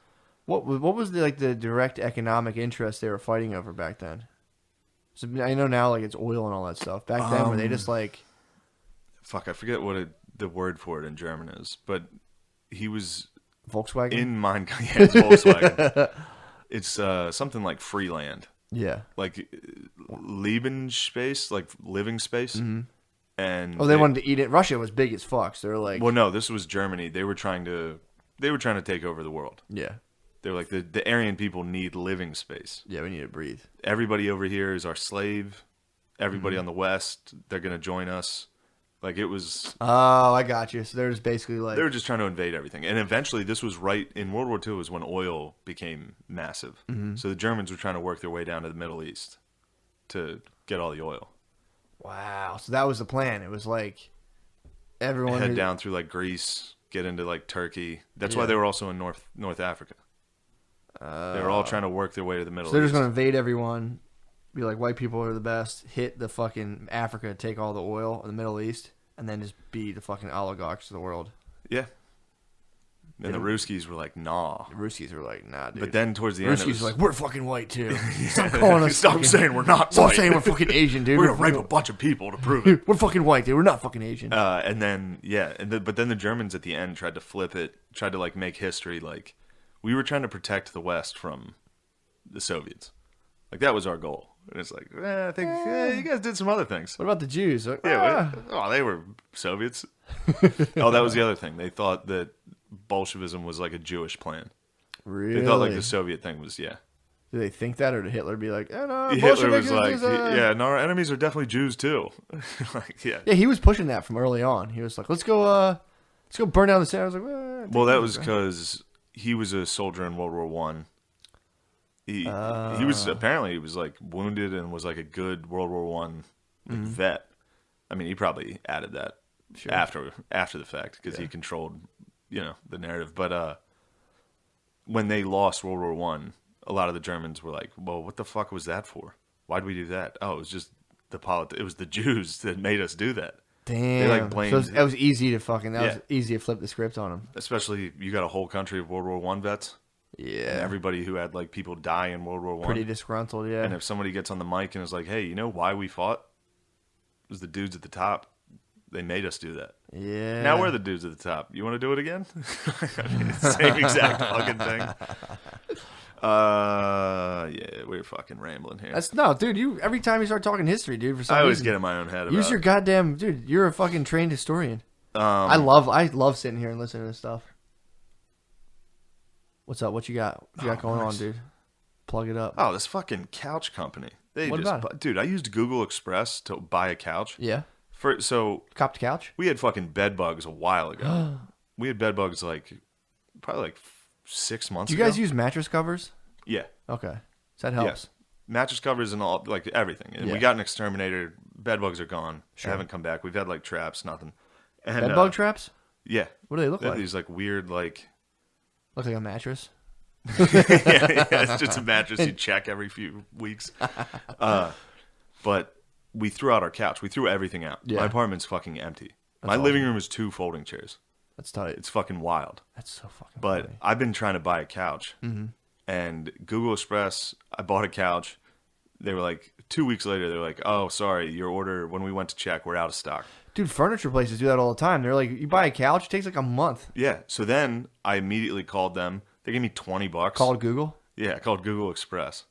What what was the, like the direct economic interest they were fighting over back then? So I know now, like, it's oil and all that stuff. Back then, um, were they just like, fuck, I forget what it, the word for it in German is, but he was Volkswagen in Minecraft. Yeah, it's Volkswagen. It's uh, something like Freeland. Yeah, like Leben space, like living space. Mm-hmm. And oh, they, they wanted to eat it. Russia was big as fuck. So they were like, well, no, this was Germany. They were trying to, they were trying to take over the world. Yeah. They were like, the, the Aryan people need living space. Yeah, we need to breathe. Everybody over here is our slave. Everybody mm-hmm. on the West, they're going to join us. Like, it was... Oh, I got you. So they were just basically like... They were just trying to invade everything. And eventually, this was right... In World War Two was when oil became massive. Mm-hmm. So the Germans were trying to work their way down to the Middle East to get all the oil. Wow. So that was the plan. It was like everyone... Head who... down through, like, Greece, get into, like, Turkey. That's yeah. why they were also in North North Africa. Uh, they were all trying to work their way to the Middle East. So they're just going to invade everyone, be like, white people are the best, hit the fucking Africa, take all the oil in the Middle East, and then just be the fucking oligarchs of the world. Yeah. And the Ruskies were like, nah. The Ruskies were like, nah, dude. But then towards the end, Ruskies were like, we're fucking white, too. Stop calling us. Stop saying we're not white. Stop saying we're fucking Asian, dude. We're going to rape a bunch of people to prove it. We're fucking white, dude. We're not fucking Asian. Uh, and then, yeah. And the, but then the Germans at the end tried to flip it, tried to, like, make history, like... We were trying to protect the West from the Soviets. Like, that was our goal. And it's like, eh, I think eh, you guys did some other things. What about the Jews? Like, yeah, ah. Oh, they were Soviets. Oh, that was the other thing. They thought that Bolshevism was like a Jewish plan. Really? They thought like the Soviet thing was, yeah. Did they think that, or did Hitler be like, oh, no, Hitler was like, a... yeah, no, our enemies are definitely Jews too. Like, yeah. Yeah, he was pushing that from early on. He was like, let's go, uh, let's go burn down the city. I was like, well, I well that was because... Right? He was a soldier in World War One. He uh, he was apparently he was like wounded and was like a good World War One like, mm-hmm. vet. I mean, he probably added that sure. after after the fact because yeah. he controlled, you know, the narrative. But uh, when they lost World War One, a lot of the Germans were like, "Well, what the fuck was that for? Why'd we do that? Oh, it was just the polit- It was the Jews that made us do that." Damn, they like blamed so it, was, it was easy to fucking. That yeah. was easy to flip the script on them. Especially, you got a whole country of World War One vets. Yeah, and everybody who had like people die in World War One. Pretty disgruntled, yeah. And if somebody gets on the mic and is like, "Hey, you know why we fought? It was the dudes at the top. They made us do that." Yeah. Now we're the dudes at the top. You want to do it again? I mean, it's the same exact fucking thing. Uh, yeah, we're fucking rambling here. That's no, dude. You every time you start talking history, dude. For some I always reason, get in my own head. About use your goddamn, dude. You're a fucking trained historian. Um, I love, I love sitting here and listening to this stuff. What's up? What you got? What you got oh, going nice. on, dude? Plug it up. Oh, this fucking couch company. They what just, about it? Dude, I used Google Express to buy a couch. Yeah. For so copped a couch. We had fucking bed bugs a while ago. We had bed bugs like probably like. Six months ago. Do you guys ago? use mattress covers? Yeah. Okay. So that helps. Yeah. Mattress covers and all, like everything. And yeah. we got an exterminator. Bed bugs are gone. Sure. They haven't come back. We've had like traps, nothing. And, bed bug uh, traps? Yeah. What do they look they like? These like weird, like. Look like a mattress? yeah, yeah, it's just a mattress you check every few weeks. Uh, but we threw out our couch. We threw everything out. Yeah. My apartment's fucking empty. That's My awesome. living room is two folding chairs. That's tight. It's fucking wild. That's so fucking But funny. I've been trying to buy a couch. Mm-hmm. And Google Express, I bought a couch. They were like, two weeks later, they're like, oh, sorry, your order, when we went to check, we're out of stock. Dude, furniture places do that all the time. They're like, you buy a couch, it takes like a month. Yeah. So then I immediately called them. They gave me twenty bucks. Called Google? Yeah, I called Google Express.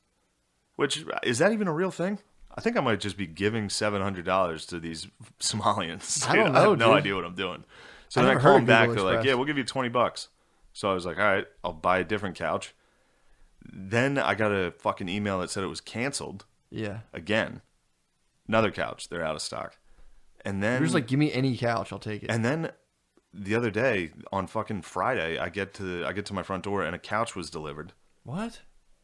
Which, is that even a real thing? I think I might just be giving seven hundred dollars to these Somalians. I don't know, I have no dude. idea what I'm doing. So I then I call them back. They're like, yeah, we'll give you twenty bucks. So I was like, all right, I'll buy a different couch. Then I got a fucking email that said it was canceled. Yeah. Again. Another couch. They're out of stock. And then. You're just like, give me any couch. I'll take it. And then the other day on fucking Friday, I get to I get to my front door and a couch was delivered. What?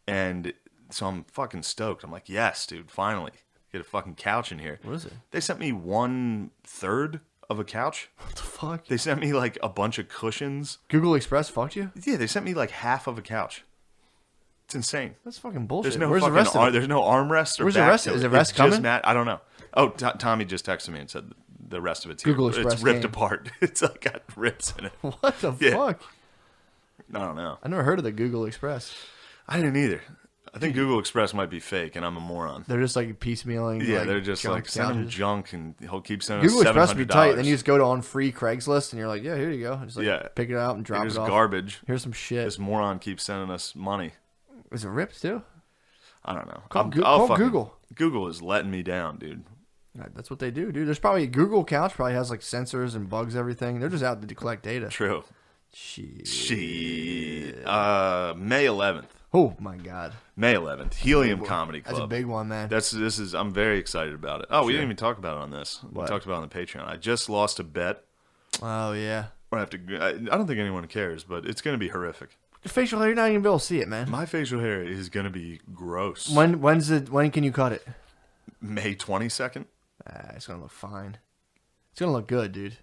And so I'm fucking stoked. I'm like, yes, dude, finally. Get a fucking couch in here. What is it? They sent me one third. Of a couch. What the fuck? They sent me like a bunch of cushions. Google Express fucked you? Yeah, they sent me like half of a couch. It's insane. That's fucking bullshit. There's no Where's fucking the rest ar of it? There's no armrest or Where's back the rest? Is the rest coming? Matt, I don't know. Oh, Tommy just texted me and said the rest of it's here. Google Express. It's ripped game. apart. It's like got rips in it. What the yeah. fuck? I don't know. I never heard of the Google Express. I didn't either. I think Google Express might be fake, and I'm a moron. They're just like piecemealing. Yeah, like, they're just like send them junk, and he'll keep sending us seven hundred dollars. Google Express would be tight. Then you just go to on free Craigslist, and you're like, yeah, here you go. Just like yeah. pick it out and drop Here's it off. Here's garbage. Here's some shit. This moron keeps sending us money. Is it ripped too? I don't know. Call, Go I'll call fucking, Google. Google is letting me down, dude. That's what they do, dude. There's probably Google Couch probably has like sensors and bugs everything. They're just out to collect data. True. Shit. Shit. Uh, May eleventh. Oh my God! May eleventh, Helium Comedy Club. That's a big one, man. That's this is. I'm very excited about it. Oh, we sure. didn't even talk about it on this. What? We talked about it on the Patreon. I just lost a bet. Oh yeah. I have to. I, I don't think anyone cares, but it's going to be horrific. Your facial hair, you're not even going to be able to see it, man. My facial hair is going to be gross. When? When's the? When can you cut it? May twenty-second. Ah, it's going to look fine. It's going to look good, dude.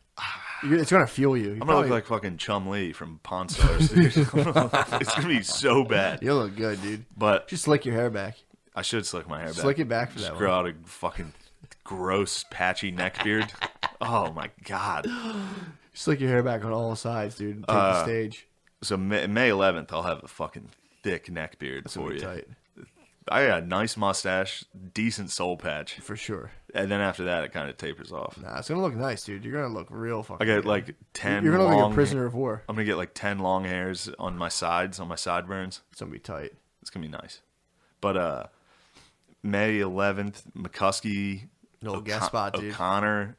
It's gonna fuel you. You're I'm gonna probably... look like fucking Chum Lee from Pawn Stars. It's gonna be so bad. You look good, dude. But just slick your hair back. I should slick my hair slick back. Slick it back for just that. Grow one. out a fucking gross patchy neck beard. Oh my God. Slick your hair back on all sides, dude. Take uh, the stage. So May eleventh, I'll have a fucking thick neck beard That's for you. Tight. I got a nice mustache, decent soul patch. For sure. And then after that, it kind of tapers off. Nah, it's going to look nice, dude. You're going to look real fucking I got good. like ten You're going to look like a prisoner of war. I'm going to get like ten long hairs on my sides, on my sideburns. It's going to be tight. It's going to be nice. But uh, May eleventh, McCuskey. Little guest spot, dude. O'Connor,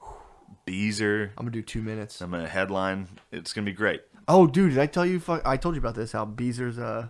Beezer. I'm going to do two minutes. I'm going to headline. It's going to be great. Oh, dude, did I tell you? Fuck, I told you about this, how Beezer's, uh,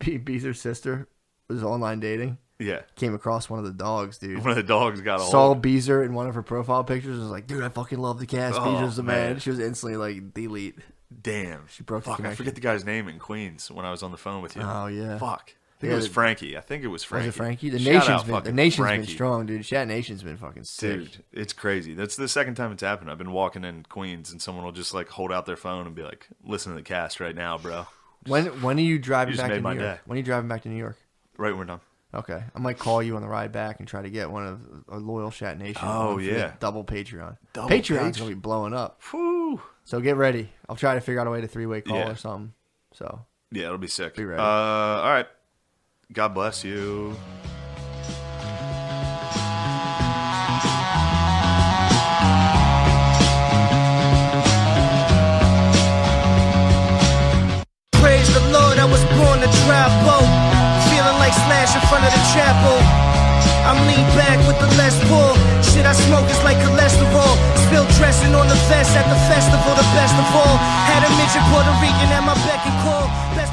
Beezer's sister... was online dating. Yeah. Came across one of the dogs, dude. One of the dogs got a hold. Saw Beezer in one of her profile pictures and was like, dude, I fucking love the cast. Oh, Beezer's the man. man. She was instantly like, delete. Damn. She broke Fuck, the I forget the guy's name in Queens when I was on the phone with you. Oh, yeah. Fuck. I think yeah, it was Frankie. I think it was Frankie. Was it Frankie? The Shout nation's, been, the nation's been strong, dude. Shat Nation's been fucking sick. Dude, it's crazy. That's the second time it's happened. I've been walking in Queens and someone will just like hold out their phone and be like, listen to the cast right now, bro. When when are you driving you back to New York? Day. When are you driving back to New York? Right when we're done. Okay. I might call you on the ride back and try to get one of a loyal Shat Nation. Oh, yeah. Double Patreon. Double Patreon's going to be blowing up. Whew. So get ready. I'll try to figure out a way to three-way call yeah. or something. So yeah, it'll be sick. Be ready. Uh, all right. God bless you. Praise the Lord, I was born to travel. Slash in front of the chapel. I'm lean back with the less pull. Shit I smoke is like cholesterol. Still dressing on the vest at the festival, the best of all. Had a midget Puerto Rican at my beck and call.